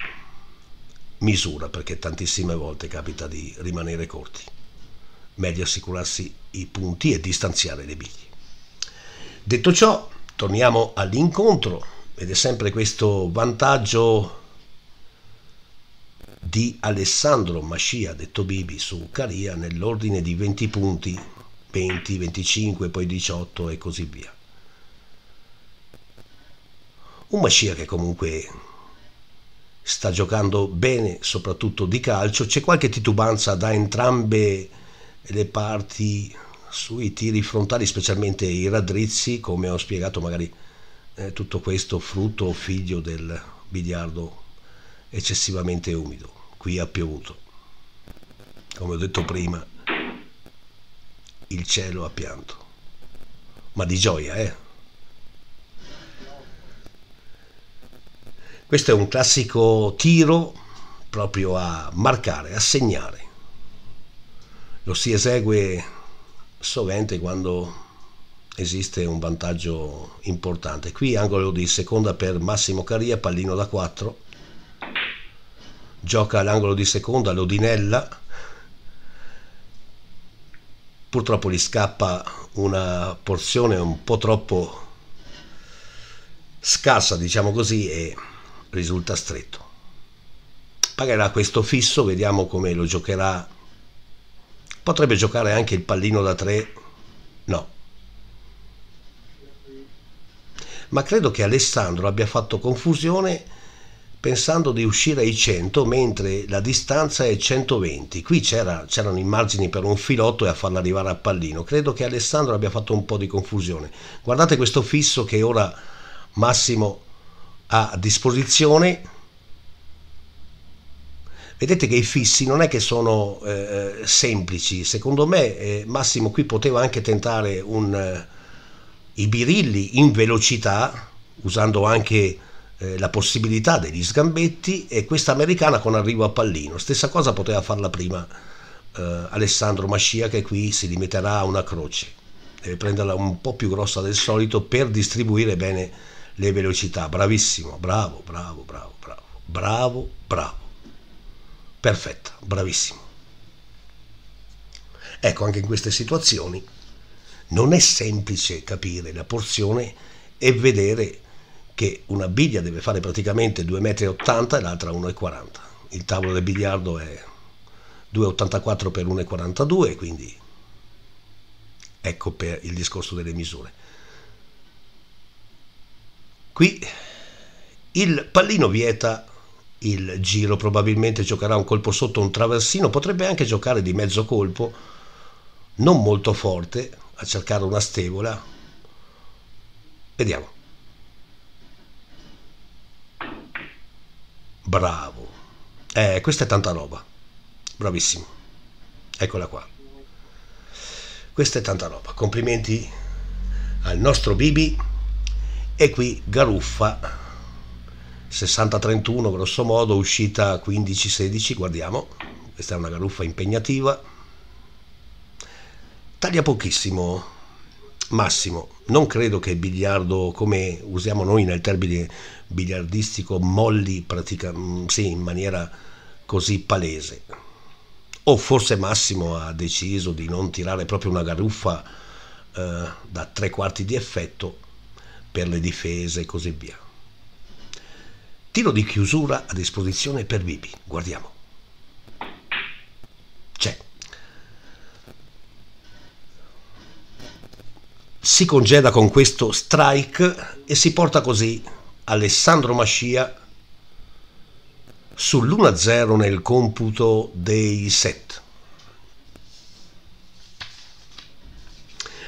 misura, perché tantissime volte capita di rimanere corti. Meglio assicurarsi i punti e distanziare le biglie. Detto ciò, torniamo all'incontro ed è sempre questo vantaggio di Alessandro Mascia, detto Bibi, su Caria nell'ordine di venti punti, venti, venticinque, poi diciotto e così via. Un Mascia che comunque sta giocando bene, soprattutto di calcio. C'è qualche titubanza da entrambe le parti sui tiri frontali, specialmente i raddrizzi, come ho spiegato. Magari eh, tutto questo frutto o figlio del biliardo eccessivamente umido. Qui ha piovuto, come ho detto prima, il cielo ha pianto, ma di gioia, eh? Questo è un classico tiro proprio a marcare, a segnare, lo si esegue sovente quando esiste un vantaggio importante. Qui angolo di seconda per Massimo Caria, pallino da quattro, gioca all'angolo di seconda l'Odinella purtroppo gli scappa una porzione un po' troppo scarsa, diciamo così, e risulta stretto. Pagherà questo fisso, vediamo come lo giocherà. Potrebbe giocare anche il pallino da tre, no, ma credo che Alessandro abbia fatto confusione pensando di uscire ai cento mentre la distanza è centoventi. Qui c'erano i margini per un filotto e a farla arrivare a pallino. Credo che Alessandro abbia fatto un po' di confusione. Guardate questo fisso che ora Massimo ha a disposizione. Vedete che i fissi non è che sono eh, semplici. Secondo me eh, Massimo qui poteva anche tentare un, eh, i birilli in velocità, usando anche la possibilità degli sgambetti, e questa americana con arrivo a pallino. Stessa cosa poteva farla prima eh, Alessandro Mascia, che qui si limiterà a una croce, deve prenderla un po' più grossa del solito per distribuire bene le velocità. Bravissimo, bravo, bravo, bravo, bravo, bravo, bravo, perfetta, bravissimo. Ecco, anche in queste situazioni non è semplice capire la porzione e vedere che una biglia deve fare praticamente due virgola ottanta metri e l'altra uno virgola quaranta. Il tavolo del biliardo è due virgola ottantaquattro per uno virgola quarantadue, quindi ecco per il discorso delle misure. Qui il pallino vieta il giro, probabilmente giocherà un colpo sotto un traversino, potrebbe anche giocare di mezzo colpo, non molto forte, a cercare una stevola. Vediamo. Bravo, eh, questa è tanta roba, bravissimo, eccola qua, questa è tanta roba. Complimenti al nostro Bibi. E qui Garuffa, sessanta trentuno grosso modo, uscita quindici sedici, guardiamo, questa è una Garuffa impegnativa, taglia pochissimo Massimo. Non credo che il biliardo, come usiamo noi nel termine biliardistico, molli pratica, sì, in maniera così palese. O forse Massimo ha deciso di non tirare proprio una Garuffa eh, da tre quarti di effetto per le difese e così via. Tiro di chiusura a disposizione per Bibi, guardiamo. C'è. Si congeda con questo strike e si porta così Alessandro Mascia sull'uno a zero nel computo dei set.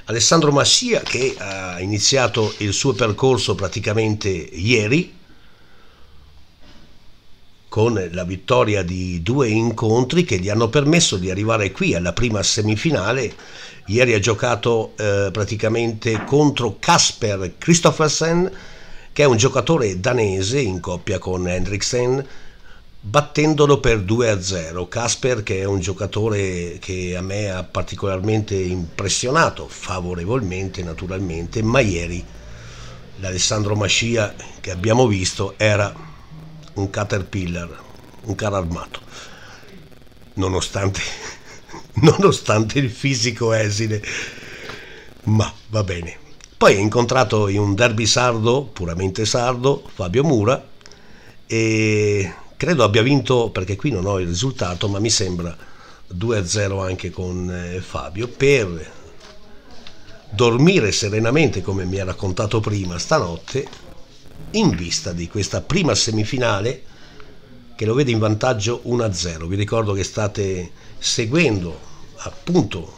Alessandro Mascia, che ha iniziato il suo percorso praticamente ieri con la vittoria di due incontri che gli hanno permesso di arrivare qui alla prima semifinale. Ieri ha giocato eh, praticamente contro Casper Christophersen, che è un giocatore danese in coppia con Hendriksen, battendolo per due a zero. Casper, che è un giocatore che a me ha particolarmente impressionato, favorevolmente naturalmente, ma ieri l'Alessandro Mascia che abbiamo visto era un caterpillar, un carro armato, nonostante, nonostante il fisico esile, ma va bene. Poi ha incontrato in un derby sardo, puramente sardo, Fabio Mura, e credo abbia vinto, perché qui non ho il risultato, ma mi sembra due a zero anche con Fabio, per dormire serenamente, come mi ha raccontato prima stanotte, in vista di questa prima semifinale che lo vede in vantaggio uno a zero. Vi ricordo che state seguendo appunto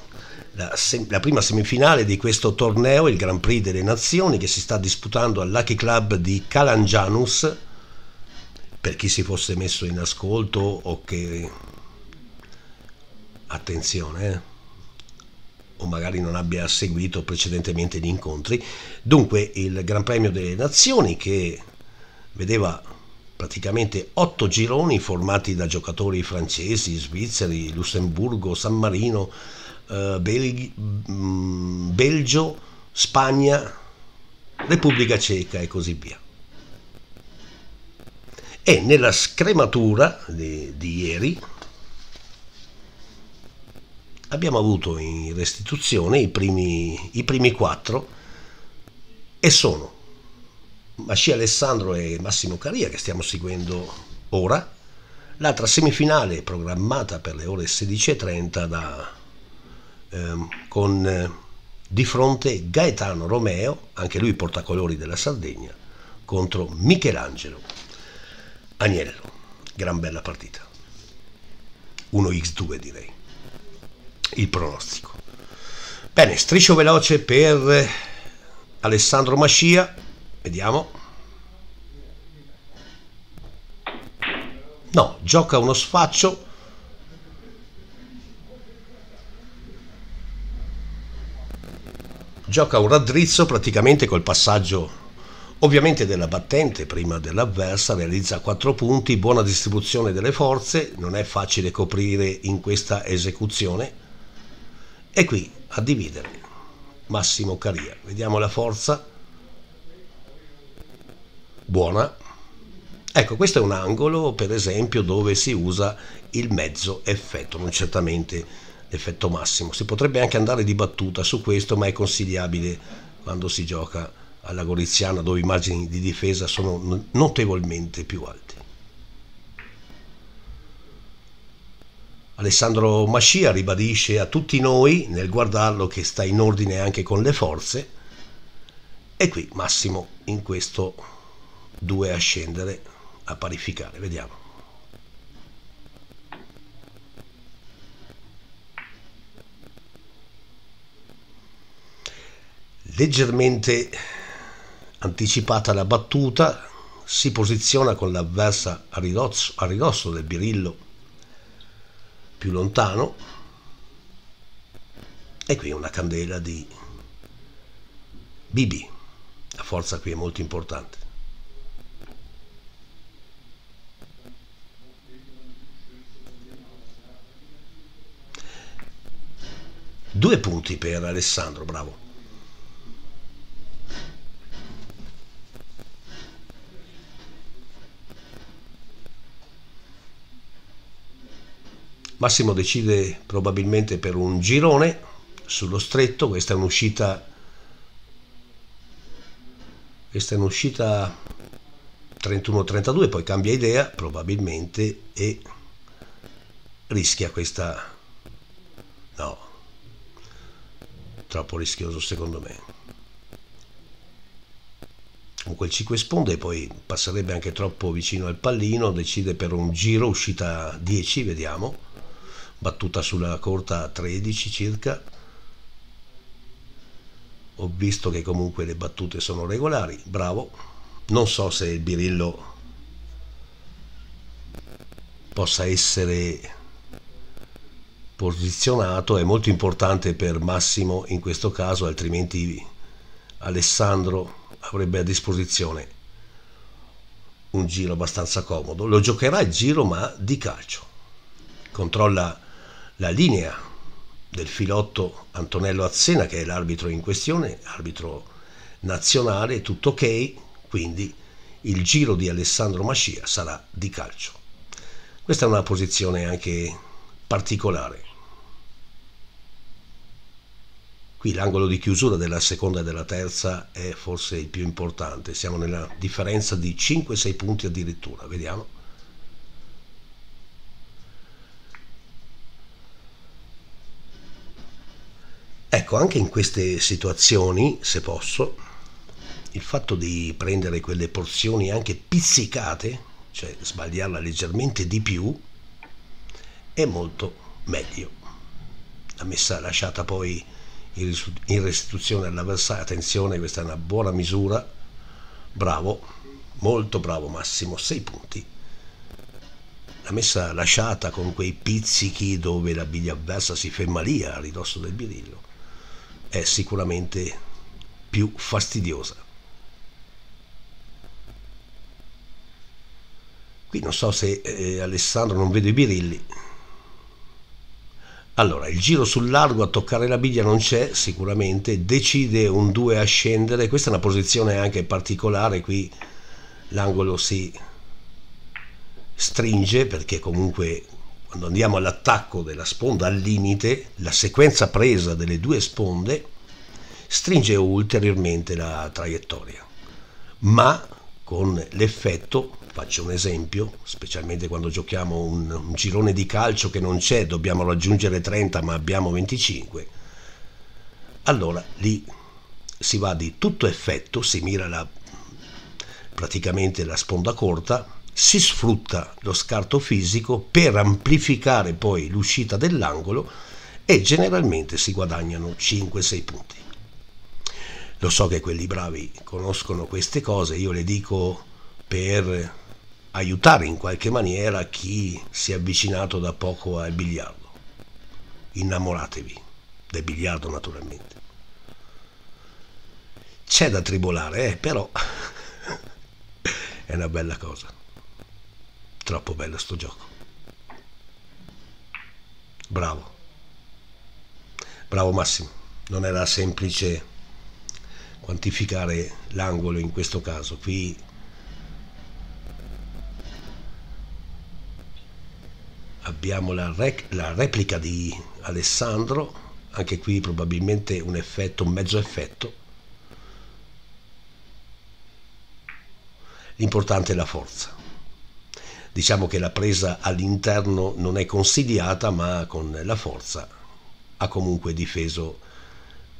La, sem la prima semifinale di questo torneo, il Grand Prix delle Nazioni, che si sta disputando al Lucky Club di Calangianus, per chi si fosse messo in ascolto o che, attenzione, eh? o magari non abbia seguito precedentemente gli incontri. Dunque il Gran Premio delle Nazioni, che vedeva praticamente otto gironi formati da giocatori francesi, svizzeri, Lussemburgo, San Marino, Uh, Bel Belgio, Spagna, Repubblica Ceca e così via. E nella scrematura di, di ieri abbiamo avuto in restituzione i primi, i primi quattro, e sono Mascia Alessandro e Massimo Caria, che stiamo seguendo ora. L'altra semifinale è programmata per le ore sedici e trenta da, ehm, con eh, di fronte Gaetano Romeo, anche lui portacolori della Sardegna, contro Michelangelo Agnello. Gran bella partita, uno per due direi, il pronostico. Bene, striscio veloce per Alessandro Mascia, vediamo. No, gioca uno sfaccio. Gioca un raddrizzo praticamente col passaggio ovviamente della battente prima dell'avversa, realizza quattro punti, buona distribuzione delle forze, non è facile coprire in questa esecuzione, e qui a dividere Massimo Caria. Vediamo la forza, buona. Ecco, questo è un angolo per esempio dove si usa il mezzo effetto, non certamente l'effetto massimo, si potrebbe anche andare di battuta su questo, ma è consigliabile quando si gioca alla goriziana, dove i margini di difesa sono notevolmente più alti. Alessandro Mascia ribadisce a tutti noi nel guardarlo che sta in ordine anche con le forze, e qui Massimo in questo due a scendere a parificare, vediamo. Leggermente anticipata la battuta, si posiziona con l'avversa a ridosso, a ridosso del birillo più lontano, e qui una candela di B B, la forza qui è molto importante. Due punti per Alessandro, bravo. Massimo decide probabilmente per un girone sullo stretto, questa è un'uscita questa è un'uscita trentuno trentadue, poi cambia idea probabilmente e rischia questa, no, troppo rischioso secondo me, con quel cinque sponde, e poi passerebbe anche troppo vicino al pallino, decide per un giro, uscita dieci, vediamo. Battuta sulla corta tredici circa, ho visto che comunque le battute sono regolari, bravo. Non so se il birillo possa essere posizionato, è molto importante per Massimo in questo caso, altrimenti Alessandro avrebbe a disposizione un giro abbastanza comodo. Lo giocherà il giro ma di calcio, controlla la linea del filotto Antonello Azzena, che è l'arbitro in questione, arbitro nazionale, tutto ok, quindi il giro di Alessandro Mascia sarà di calcio. Questa è una posizione anche particolare. Qui l'angolo di chiusura della seconda e della terza è forse il più importante, siamo nella differenza di cinque sei punti addirittura, vediamo. Ecco, anche in queste situazioni, se posso, il fatto di prendere quelle porzioni anche pizzicate, cioè sbagliarla leggermente di più, è molto meglio. La messa lasciata poi in restituzione all'avversario, attenzione, questa è una buona misura, bravo, molto bravo Massimo, sei punti. La messa lasciata con quei pizzichi dove la biglia avversa si ferma lì a ridosso del birillo è sicuramente più fastidiosa. Qui non so se eh, Alessandro non vede i birilli. Allora, il giro sul largo a toccare la biglia non c'è sicuramente, decide un due a scendere, questa è una posizione anche particolare, qui l'angolo si stringe perché comunque quando andiamo all'attacco della sponda al limite, la sequenza presa delle due sponde stringe ulteriormente la traiettoria, ma con l'effetto, faccio un esempio, specialmente quando giochiamo un, un girone di calcio che non c'è, dobbiamo raggiungere trenta ma abbiamo venticinque, allora lì si va di tutto effetto, si mira la, praticamente la sponda corta, si sfrutta lo scarto fisico per amplificare poi l'uscita dell'angolo e generalmente si guadagnano cinque sei punti. Lo so che quelli bravi conoscono queste cose, io le dico per aiutare in qualche maniera chi si è avvicinato da poco al biliardo. Innamoratevi del biliardo naturalmente. C'è da tribolare, eh, però è una bella cosa. Troppo bello sto gioco. Bravo. Bravo Massimo. Non era semplice quantificare l'angolo in questo caso, qui abbiamo la, rec la replica di Alessandro, anche qui probabilmente un effetto, un mezzo effetto, l'importante è la forza, diciamo che la presa all'interno non è consigliata, ma con la forza ha comunque difeso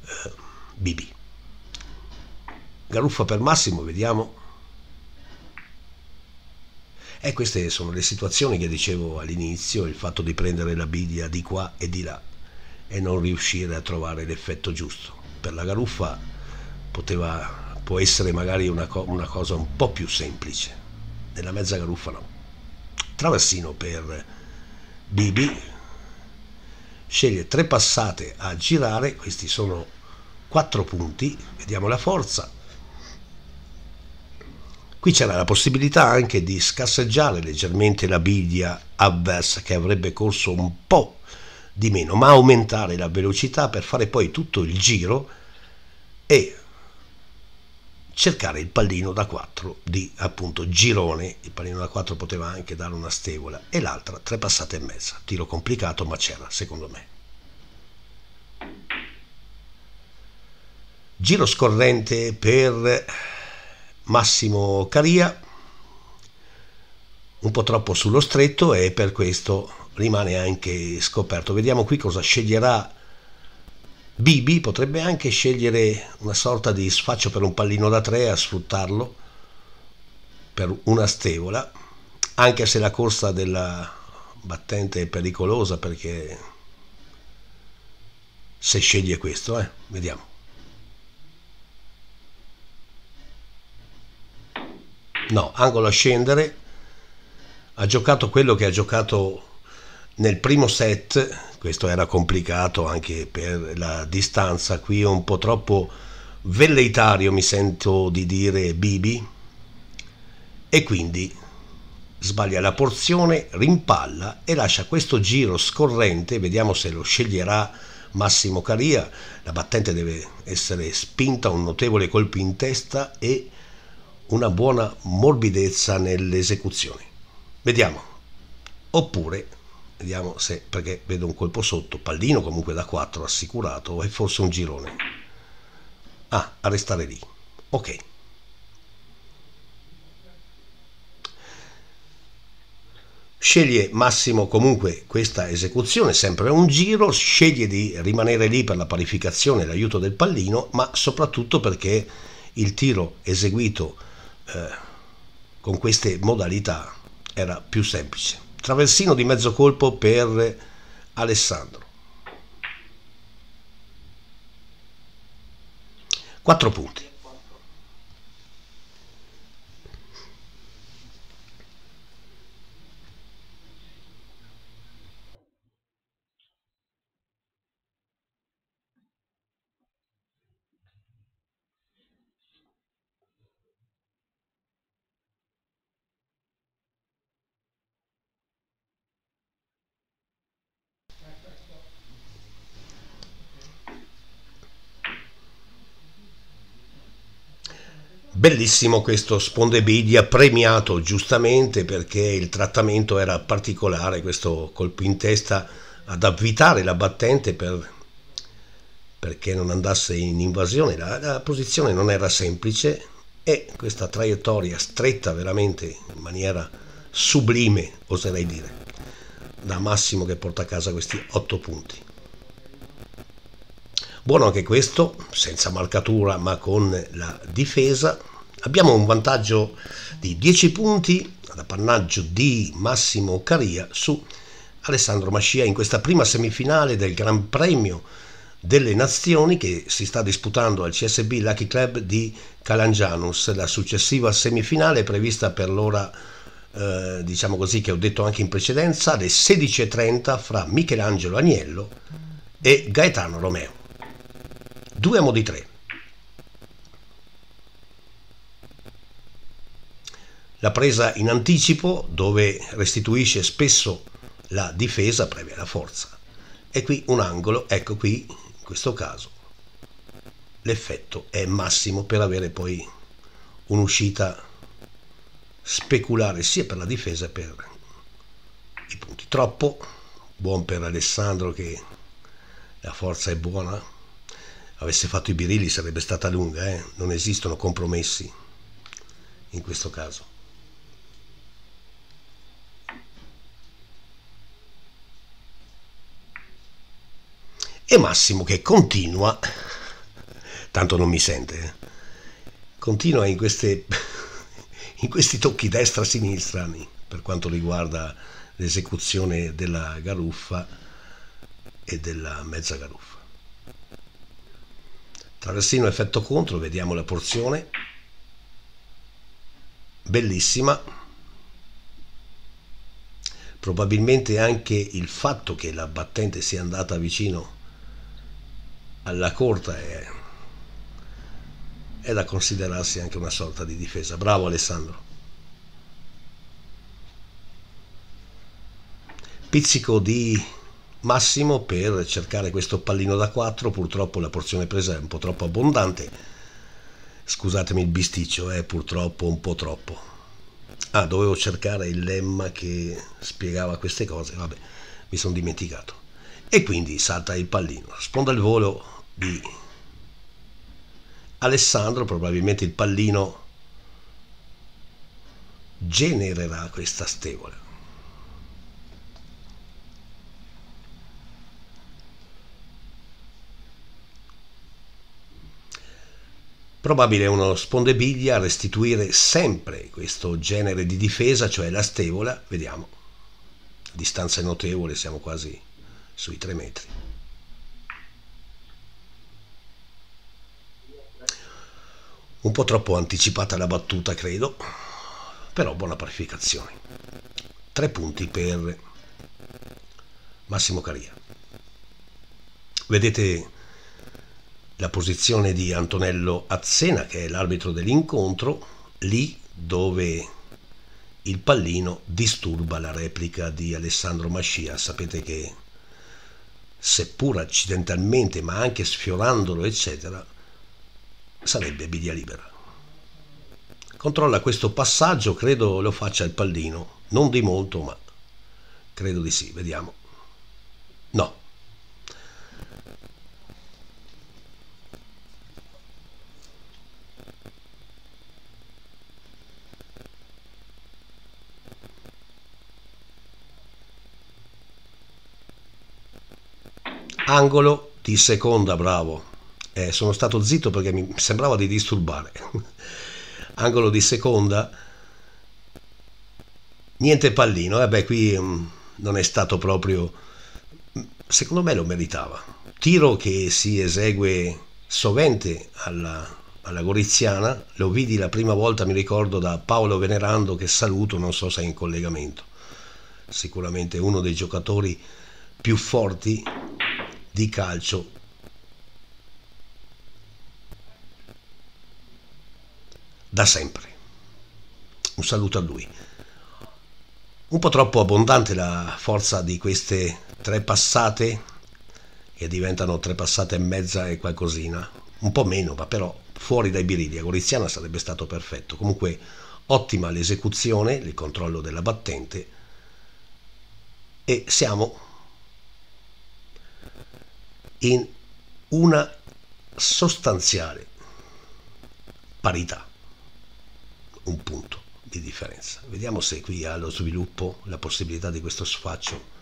eh, B B. Garuffa per Massimo, vediamo. E queste sono le situazioni che dicevo all'inizio, il fatto di prendere la biglia di qua e di là e non riuscire a trovare l'effetto giusto. Per la garuffa poteva, può essere magari una, co una cosa un po' più semplice, nella mezza garuffa no. Traversino per Bibi, sceglie tre passate a girare, questi sono quattro punti, vediamo la forza. Qui c'era la possibilità anche di scasseggiare leggermente la biglia avversa che avrebbe corso un po' di meno, ma aumentare la velocità per fare poi tutto il giro e cercare il pallino da quattro di appunto girone. Il pallino da quattro poteva anche dare una stevola e l'altra tre passate e mezza. Tiro complicato ma c'era secondo me. Giro scorrente per Massimo Caria, un po' troppo sullo stretto e per questo rimane anche scoperto. Vediamo qui cosa sceglierà Bibi, potrebbe anche scegliere una sorta di sfaccio per un pallino da tre a sfruttarlo per una stevola, anche se la corsa della battente è pericolosa perché se sceglie questo, eh, vediamo. No, angolo a scendere, ha giocato quello che ha giocato nel primo set, questo era complicato anche per la distanza, qui è un po' troppo velleitario mi sento di dire Bibi e quindi sbaglia la porzione, rimpalla e lascia questo giro scorrente, vediamo se lo sceglierà Massimo Caria, la battente deve essere spinta, un notevole colpo in testa e una buona morbidezza nell'esecuzione, vediamo, oppure vediamo se, perché vedo un colpo sotto, pallino comunque da quattro assicurato e forse un girone, ah, a restare lì, ok, sceglie Massimo comunque questa esecuzione, sempre un giro, sceglie di rimanere lì per la parificazione e l'aiuto del pallino, ma soprattutto perché il tiro eseguito Eh, con queste modalità era più semplice. Traversino di mezzo colpo per Alessandro, quattro punti. Bellissimo questo spondebidia, premiato giustamente perché il trattamento era particolare, questo colpo in testa ad avvitare la battente per, perché non andasse in invasione. La, la posizione non era semplice e questa traiettoria stretta veramente in maniera sublime, oserei dire, da Massimo che porta a casa questi otto punti. Buono anche questo, senza marcatura ma con la difesa. Abbiamo un vantaggio di dieci punti ad appannaggio di Massimo Caria su Alessandro Mascia in questa prima semifinale del Gran Premio delle Nazioni che si sta disputando al C S B Lucky Club di Calangianus. La successiva semifinale è prevista per l'ora, eh, diciamo così, che ho detto anche in precedenza, alle sedici e trenta fra Michelangelo Agnello e Gaetano Romeo. Due a mo' di tre. La presa in anticipo, dove restituisce spesso la difesa previa la forza. E qui un angolo, ecco qui, in questo caso, l'effetto è massimo per avere poi un'uscita speculare sia per la difesa che per i punti. Troppo buon per Alessandro, che la forza è buona. Avesse fatto i birilli sarebbe stata lunga, eh? Non esistono compromessi in questo caso. E Massimo che continua, tanto non mi sente, eh? Continua in, queste, in questi tocchi destra-sinistra per quanto riguarda l'esecuzione della garuffa e della mezza garuffa. Traversino effetto contro, vediamo la porzione, bellissima. Probabilmente anche il fatto che la battente sia andata vicino alla corta è, è da considerarsi anche una sorta di difesa. Bravo Alessandro. Pizzico di Massimo per cercare questo pallino da quattro, purtroppo la porzione presa è un po' troppo abbondante, scusatemi il bisticcio, è eh, purtroppo un po' troppo. Ah, dovevo cercare il lemma che spiegava queste cose, vabbè, mi sono dimenticato. E quindi salta il pallino, sponda il volo di Alessandro, probabilmente il pallino genererà questa stevola. Probabile uno spondebiglia a restituire sempre questo genere di difesa, cioè la stevola. Vediamo, la distanza è notevole, siamo quasi sui tre metri. Un po' troppo anticipata la battuta, credo, però buona parificazione. Tre punti per Massimo Caria. Vedete la posizione di Antonello Azzena, che è l'arbitro dell'incontro, lì dove il pallino disturba la replica di Alessandro Mascia. Sapete che seppur accidentalmente, ma anche sfiorandolo eccetera, sarebbe biglia libera. Controlla questo passaggio, credo lo faccia il pallino, non di molto ma credo di sì, vediamo. No, angolo di seconda, bravo, eh, sono stato zitto perché mi sembrava di disturbare. Angolo di seconda, niente pallino. Vabbè, eh qui mh, non è stato proprio, secondo me lo meritava. Tiro che si esegue sovente alla, alla goriziana. Lo vidi la prima volta, mi ricordo, da Paolo Venerando, che saluto, non so se è in collegamento, sicuramente uno dei giocatori più forti di calcio da sempre. Un saluto a lui. Un po' troppo abbondante la forza di queste tre passate, che diventano tre passate e mezza e qualcosina, un po' meno, ma però fuori dai birilli a Goriziana sarebbe stato perfetto. Comunque ottima l'esecuzione, il controllo della battente, e siamo in una sostanziale parità, un punto di differenza. Vediamo se qui ha lo sviluppo, la possibilità di questo sfaccio.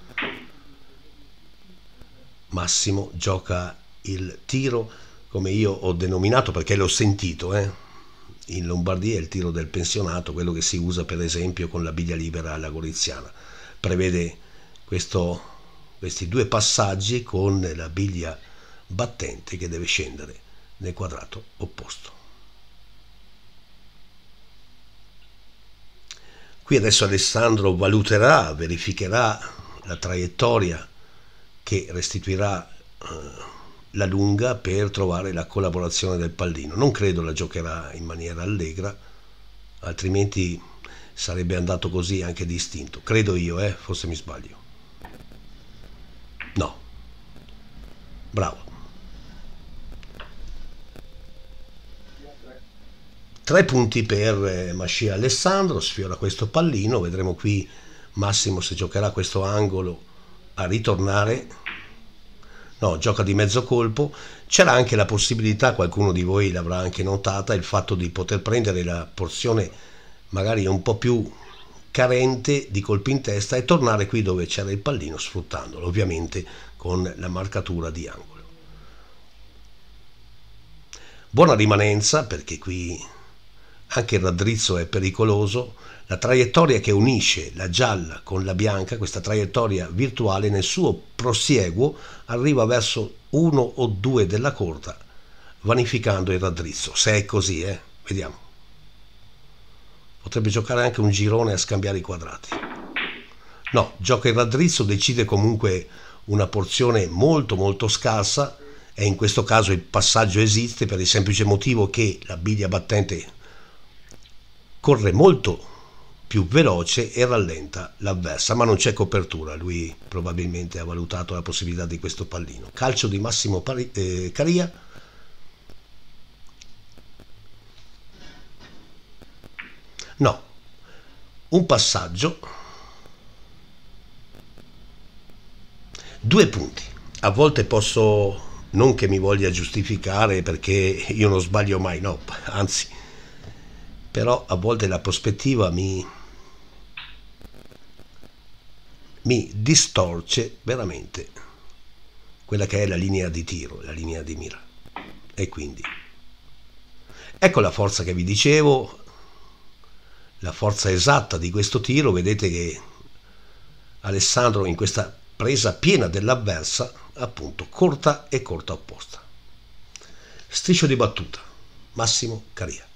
Massimo gioca il tiro, come io ho denominato, perché l'ho sentito, eh? In Lombardia è il tiro del pensionato, quello che si usa per esempio con la biglia libera alla Goriziana. Prevede questo, questi due passaggi con la biglia battente che deve scendere nel quadrato opposto. Qui adesso Alessandro valuterà, verificherà la traiettoria che restituirà eh, la lunga per trovare la collaborazione del pallino. Non credo la giocherà in maniera allegra, altrimenti sarebbe andato così anche di istinto, credo io, eh, forse mi sbaglio. No, bravo. Tre punti per Mascia. Alessandro sfiora questo pallino, vedremo qui Massimo se giocherà questo angolo a ritornare. No, gioca di mezzo colpo. C'era anche la possibilità, qualcuno di voi l'avrà anche notata, il fatto di poter prendere la porzione magari un po' più carente di colpi in testa e tornare qui dove c'era il pallino, sfruttandolo ovviamente con la marcatura di angolo. Buona rimanenza, perché qui anche il raddrizzo è pericoloso. La traiettoria che unisce la gialla con la bianca, questa traiettoria virtuale, nel suo prosieguo arriva verso uno o due della corda, vanificando il raddrizzo, se è così, eh? Vediamo, potrebbe giocare anche un girone a scambiare i quadrati. No, gioca il raddrizzo, decide comunque una porzione molto molto scarsa, e in questo caso il passaggio esiste per il semplice motivo che la biglia battente corre molto più veloce e rallenta l'avversa, ma non c'è copertura. Lui probabilmente ha valutato la possibilità di questo pallino. Calcio di Massimo Pari, eh, Caria. No, un passaggio, due punti. A volte posso, non che mi voglia giustificare perché io non sbaglio mai, no, anzi, però a volte la prospettiva mi mi distorce veramente quella che è la linea di tiro, la linea di mira, e quindi ecco la forza che vi dicevo, la forza esatta di questo tiro. Vedete che Alessandro in questa presa piena dell'avversa, appunto, corta e corta opposta. Striscio di battuta Massimo Caria.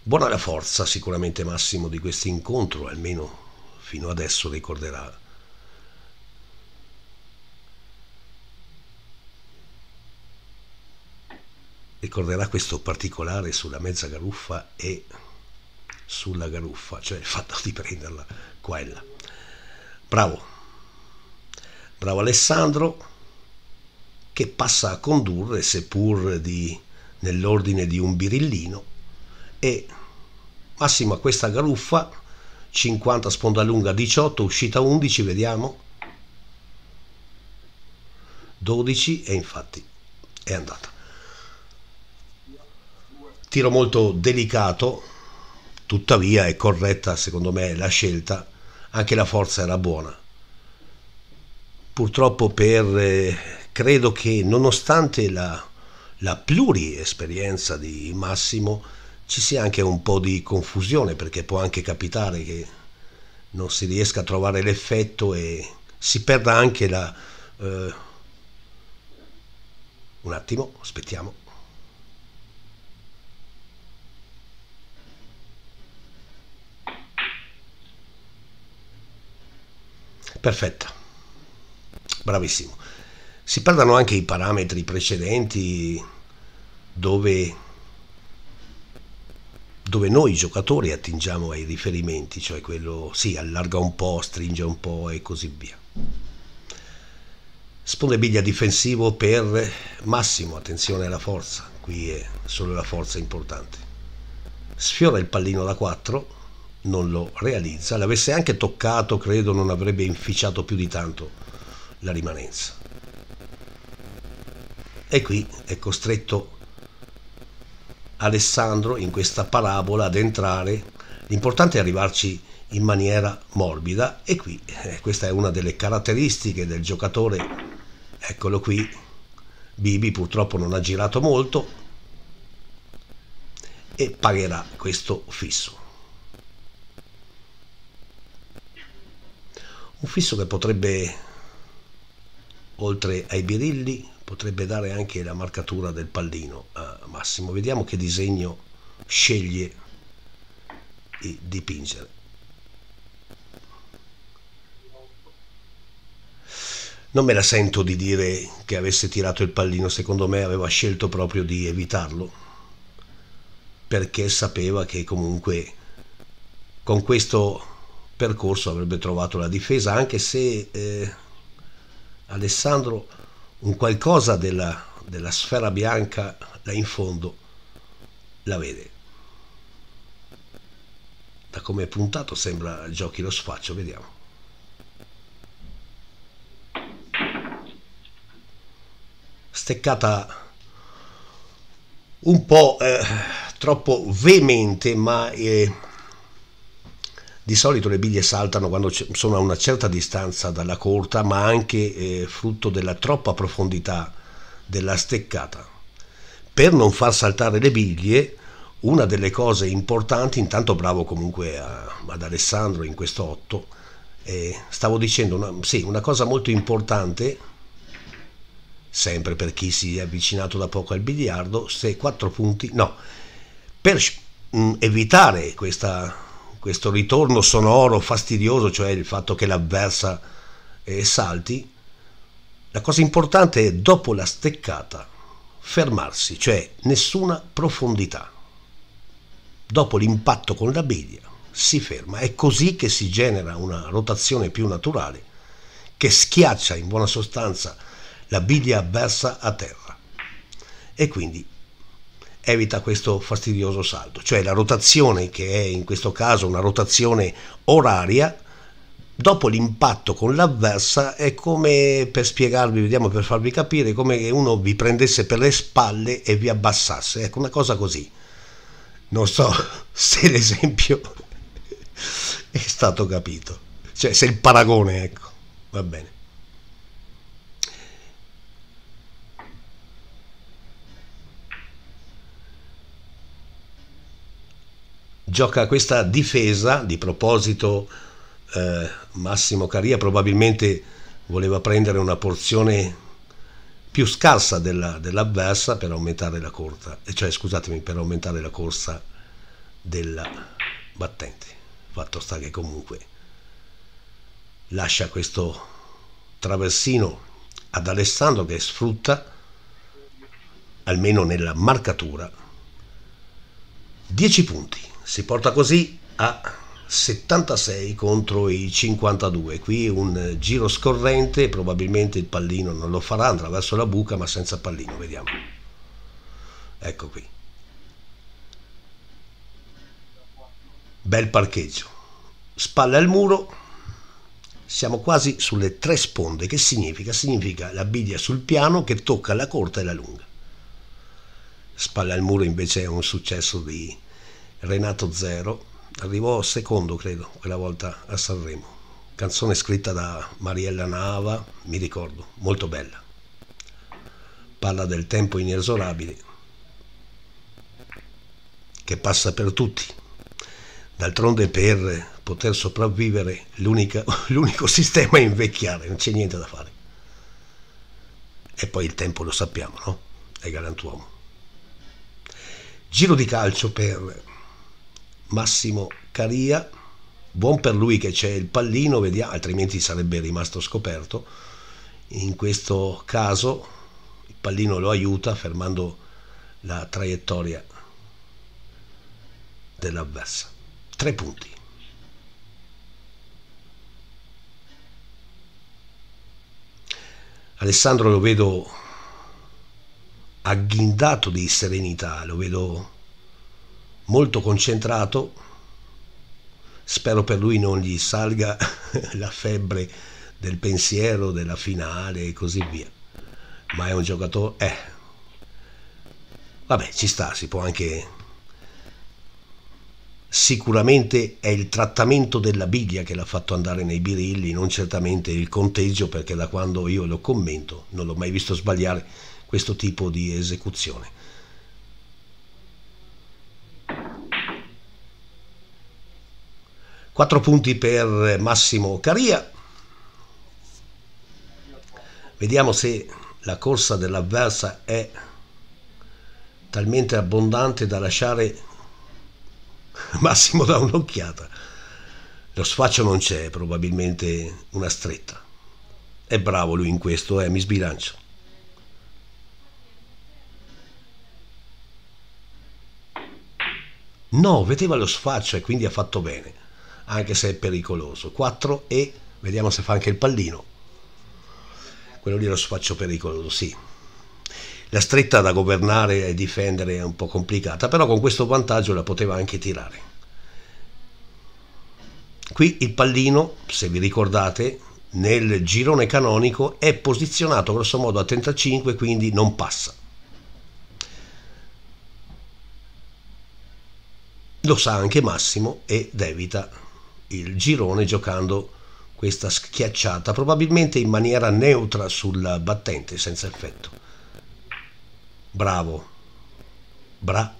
Buona la forza sicuramente Massimo di questo incontro, almeno fino adesso ricorderà. Ricorderà questo particolare sulla mezza garuffa e sulla garuffa, cioè il fatto di prenderla qua e là. Bravo, bravo Alessandro, che passa a condurre seppur di, nell'ordine di un birillino. E Massimo a questa garuffa, cinquanta sponda lunga, diciotto, uscita undici, vediamo, dodici, e infatti è andata. Tiro molto delicato, tuttavia è corretta secondo me la scelta, anche la forza era buona. Purtroppo per eh, credo che nonostante la, la pluriesperienza di Massimo ci sia anche un po' di confusione, perché può anche capitare che non si riesca a trovare l'effetto e si perda anche la... Eh, un attimo, aspettiamo. Perfetta, bravissimo. Si perdono anche i parametri precedenti dove dove noi giocatori attingiamo ai riferimenti, cioè quello si sì, allarga un po', stringe un po' e così via. Spondebiglia difensivo per Massimo, attenzione alla forza, qui è solo la forza importante. Sfiora il pallino da quattro, non lo realizza, l'avesse anche toccato credo non avrebbe inficiato più di tanto la rimanenza. E qui è costretto Alessandro in questa parabola ad entrare, l'importante è arrivarci in maniera morbida, e qui eh, questa è una delle caratteristiche del giocatore, eccolo qui, Bibi purtroppo non ha girato molto e pagherà questo fisso. Un fisso che potrebbe, oltre ai birilli, potrebbe dare anche la marcatura del pallino a Massimo. Vediamo che disegno sceglie di dipingere. Non me la sento di dire che avesse tirato il pallino, secondo me aveva scelto proprio di evitarlo, perché sapeva che comunque con questo percorso avrebbe trovato la difesa, anche se eh, Alessandro un qualcosa della, della sfera bianca là in fondo la vede. Da come è puntato sembra giochi lo sfaccio, vediamo. Steccata un po' eh, troppo veemente, ma eh, di solito le biglie saltano quando sono a una certa distanza dalla corta, ma anche eh, frutto della troppa profondità della steccata. Per non far saltare le biglie, una delle cose importanti, intanto bravo comunque a, ad Alessandro in questo otto, eh, stavo dicendo una, sì, una cosa molto importante, sempre per chi si è avvicinato da poco al biliardo, se quattro punti, no, per mh, evitare questa... questo ritorno sonoro fastidioso, cioè il fatto che l'avversa eh, salti, la cosa importante è dopo la steccata fermarsi, cioè nessuna profondità. Dopo l'impatto con la biglia si ferma, è così che si genera una rotazione più naturale che schiaccia in buona sostanza la biglia avversa a terra e quindi evita questo fastidioso salto, cioè la rotazione, che è in questo caso una rotazione oraria, dopo l'impatto con l'avversa è come, per spiegarvi, vediamo, per farvi capire, come che uno vi prendesse per le spalle e vi abbassasse, ecco, una cosa così. Non so se l'esempio è stato capito, cioè se il paragone, ecco, va bene. Gioca questa difesa di proposito eh, Massimo Caria, probabilmente voleva prendere una porzione più scarsa dell'avversa dell per aumentare la corsa, cioè scusatemi, per aumentare la corsa della battente. Fatto sta che comunque lascia questo traversino ad Alessandro che sfrutta almeno nella marcatura. dieci punti. Si porta così a settantasei contro i cinquantadue, qui un giro scorrente, probabilmente il pallino non lo farà, andrà verso la buca ma senza pallino, vediamo. Ecco qui. Bel parcheggio. Spalla al muro, siamo quasi sulle tre sponde, che significa? Significa la biglia sul piano che tocca la corta e la lunga. Spalla al muro invece è un successo di Renato Zero, arrivò secondo credo quella volta a Sanremo, canzone scritta da Mariella Nava, mi ricordo, molto bella, parla del tempo inesorabile che passa per tutti, d'altronde per poter sopravvivere l'unico sistema è invecchiare, non c'è niente da fare, e poi il tempo lo sappiamo, no? È galantuomo. Giro di calcio per Massimo Caria, buon per lui che c'è il pallino, vediamo, altrimenti sarebbe rimasto scoperto. In questo caso il pallino lo aiuta fermando la traiettoria dell'avversa. Tre punti. Alessandro lo vedo agghindato di serenità, lo vedo molto concentrato, spero per lui non gli salga la febbre del pensiero, della finale e così via, ma è un giocatore, eh, vabbè, ci sta, si può anche, sicuramente è il trattamento della biglia che l'ha fatto andare nei birilli, non certamente il conteggio, perché da quando io lo commento non l'ho mai visto sbagliare questo tipo di esecuzione. Quattro punti per Massimo Caria. Vediamo se la corsa dell'avversa è talmente abbondante da lasciare Massimo da un'occhiata. Lo sfaccio non c'è, probabilmente una stretta. È bravo lui in questo, eh, mi sbilancio. No, vedeva lo sfaccio e quindi ha fatto bene, anche se è pericoloso. quattro e vediamo se fa anche il pallino. Quello lì lo sfaccio pericoloso, sì. La stretta da governare e difendere è un po' complicata, però con questo vantaggio la poteva anche tirare. Qui il pallino, se vi ricordate, nel girone canonico è posizionato grossomodo a trentacinque, quindi non passa. Lo sa anche Massimo ed evita il girone giocando questa schiacciata, probabilmente in maniera neutra sulla battente, senza effetto. Bravo, bravo.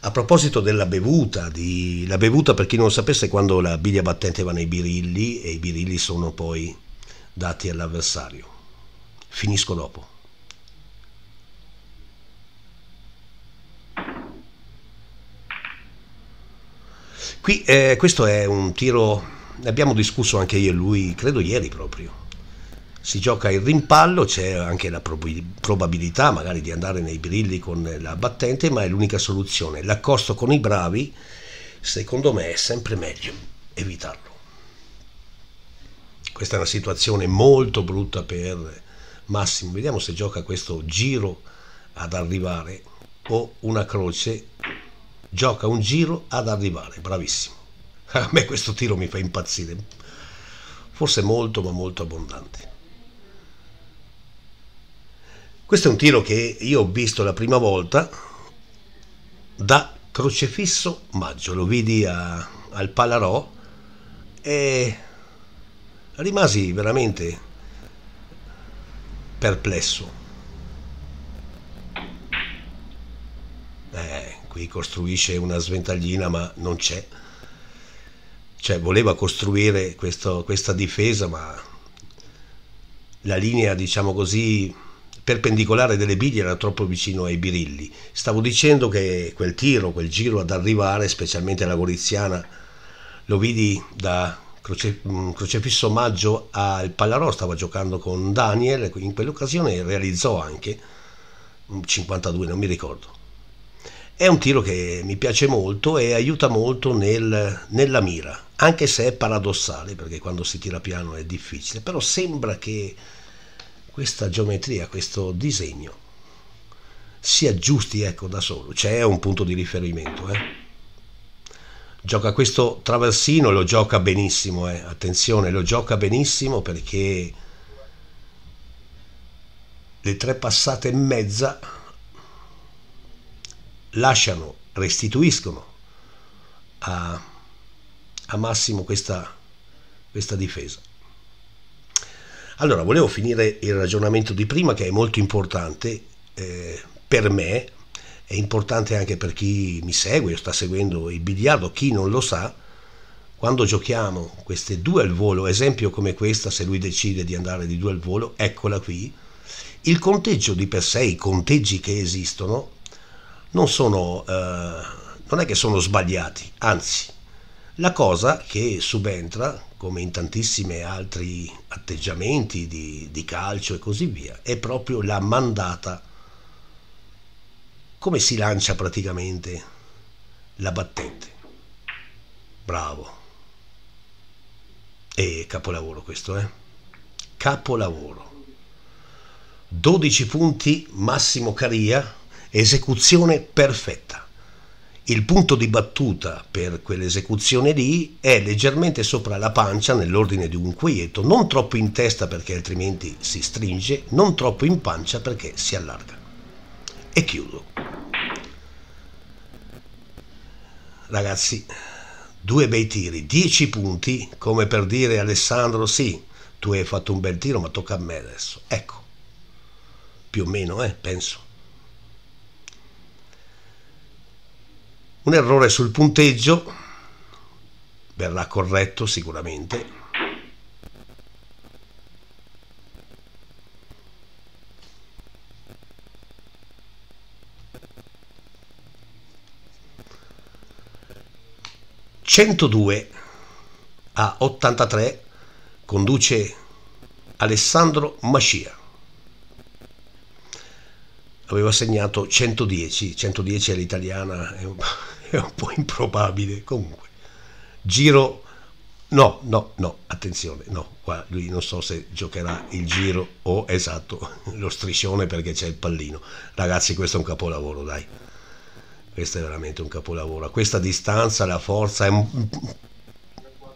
A proposito della bevuta, di... la bevuta per chi non lo sapesse è quando la biglia battente va nei birilli e i birilli sono poi dati all'avversario. Finisco dopo. Qui, eh, questo è un tiro, ne abbiamo discusso anche io e lui, credo ieri proprio. Si gioca il rimpallo, c'è anche la probabilità magari di andare nei birilli con la battente, ma è l'unica soluzione. L'accosto con i bravi, secondo me, è sempre meglio evitarlo. Questa è una situazione molto brutta per Massimo. Vediamo se gioca questo giro ad arrivare o una croce. Gioca un giro ad arrivare, bravissimo. A me questo tiro mi fa impazzire, forse molto ma molto abbondante. Questo è un tiro che io ho visto la prima volta da Crocefisso Maggio, lo vidi a, al Palarò e rimasi veramente perplesso. eh Qui costruisce una sventaglina, ma non c'è. Cioè, voleva costruire questo, questa difesa, ma la linea, diciamo così, perpendicolare delle biglie era troppo vicino ai birilli. Stavo dicendo che quel tiro, quel giro ad arrivare, specialmente alla goriziana, lo vidi da Croce, Crocefisso Maggio al Pallarò, stava giocando con Daniel, in quell'occasione realizzò anche un cinquantadue, non mi ricordo. È un tiro che mi piace molto e aiuta molto nel, nella mira, anche se è paradossale, perché quando si tira piano è difficile, però sembra che questa geometria, questo disegno si aggiusti, ecco, da solo. C'è un punto di riferimento. Eh. Gioca questo traversino, lo gioca benissimo, eh. Attenzione, lo gioca benissimo, perché le tre passate e mezza lasciano, restituiscono a, a Massimo questa, questa difesa. Allora, volevo finire il ragionamento di prima, che è molto importante, eh, per me, è importante anche per chi mi segue o sta seguendo il biliardo, chi non lo sa. Quando giochiamo queste due al volo, esempio come questa, se lui decide di andare di due al volo, eccola qui, il conteggio di per sé, i conteggi che esistono, non sono, eh, non è che sono sbagliati, anzi, la cosa che subentra, come in tantissimi altri atteggiamenti di, di calcio e così via, è proprio la mandata come si lancia praticamente la battente. Bravo. E capolavoro questo, eh? Capolavoro. dodici punti Massimo Caria, esecuzione perfetta. Il punto di battuta per quell'esecuzione lì è leggermente sopra la pancia, nell'ordine di un quieto, non troppo in testa perché altrimenti si stringe, non troppo in pancia perché si allarga. E chiudo. Ragazzi, due bei tiri, dieci punti, come per dire: Alessandro, sì, tu hai fatto un bel tiro, ma tocca a me adesso. Ecco. Più o meno, eh, penso. Un errore sul punteggio, verrà corretto sicuramente. centodue a ottantatré, conduce Alessandro Mascia. Aveva segnato centodieci, centodieci all'italiana, è, è un po' improbabile, comunque. Giro, no, no, no, attenzione, no, qua lui non so se giocherà il giro o, esatto, lo striscione perché c'è il pallino. Ragazzi, questo è un capolavoro, dai, questo è veramente un capolavoro. A questa distanza la forza è un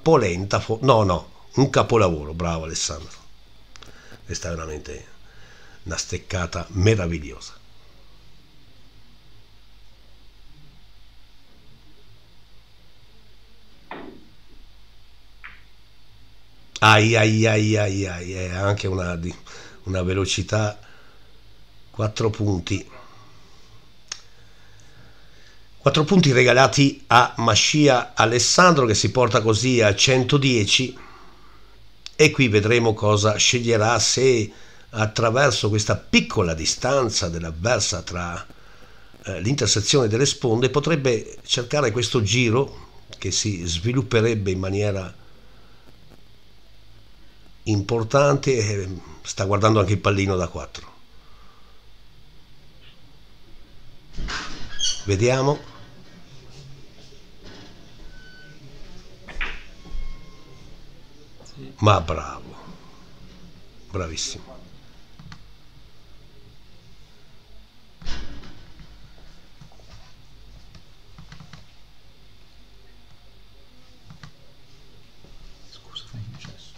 po' lenta, fo no, no, un capolavoro, bravo Alessandro, questa è veramente una steccata meravigliosa. Ai ai ai ai ai, è anche una, una velocità, quattro punti. quattro punti regalati a Mascia Alessandro, che si porta così a centodieci, e qui vedremo cosa sceglierà, se attraverso questa piccola distanza dell'avversa tra eh, l'intersezione delle sponde potrebbe cercare questo giro che si svilupperebbe in maniera importante. Sta guardando anche il pallino da quattro. Vediamo. Sì. Ma bravo, bravissimo. Scusa, fai in cesso.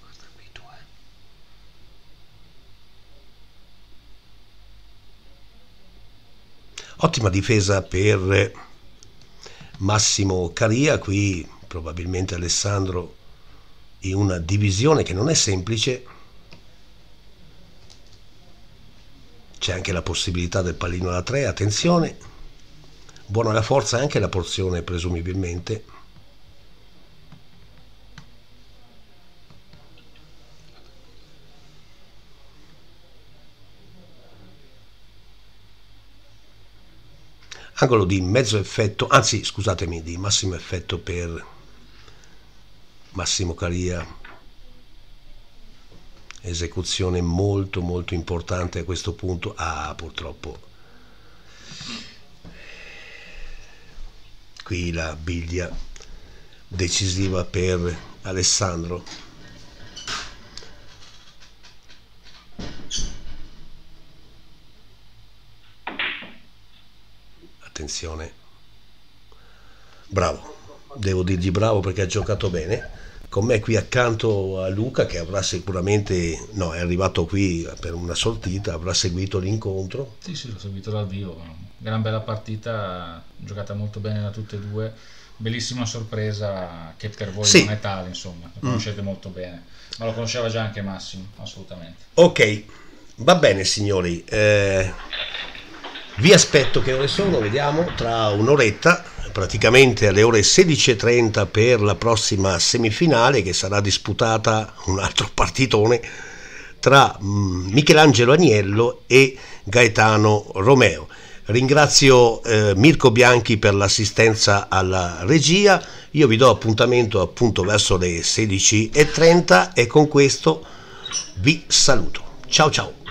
Guarda qui tu, eh. Ottima difesa per Massimo Caria. Qui probabilmente Alessandro in una divisione che non è semplice. C'è anche la possibilità del pallino da tre, attenzione, buona la forza, anche la porzione presumibilmente. Angolo di mezzo effetto, anzi scusatemi, di massimo effetto per Massimo Caria. Esecuzione molto molto importante a questo punto. Ah, purtroppo qui la biglia decisiva per Alessandro. Attenzione, bravo, devo dirgli bravo perché ha giocato bene. Con me qui accanto a Luca, che avrà sicuramente, no, è arrivato qui per una sortita, avrà seguito l'incontro. Sì, sì, l'ho seguito dal vivo. Gran bella partita, giocata molto bene da tutte e due. Bellissima sorpresa che per voi sì, non è tale, insomma, lo conoscete mm. molto bene. Ma lo conosceva già anche Massimo, assolutamente. Ok, va bene signori. Eh, vi aspetto, che ore sono? Vediamo, tra un'oretta, praticamente alle ore sedici e trenta, per la prossima semifinale, che sarà disputata, un altro partitone, tra Michelangelo Agnello e Gaetano Romeo. Ringrazio eh, Mirko Bianchi per l'assistenza alla regia. Io vi do appuntamento appunto verso le sedici e trenta e con questo vi saluto. Ciao ciao!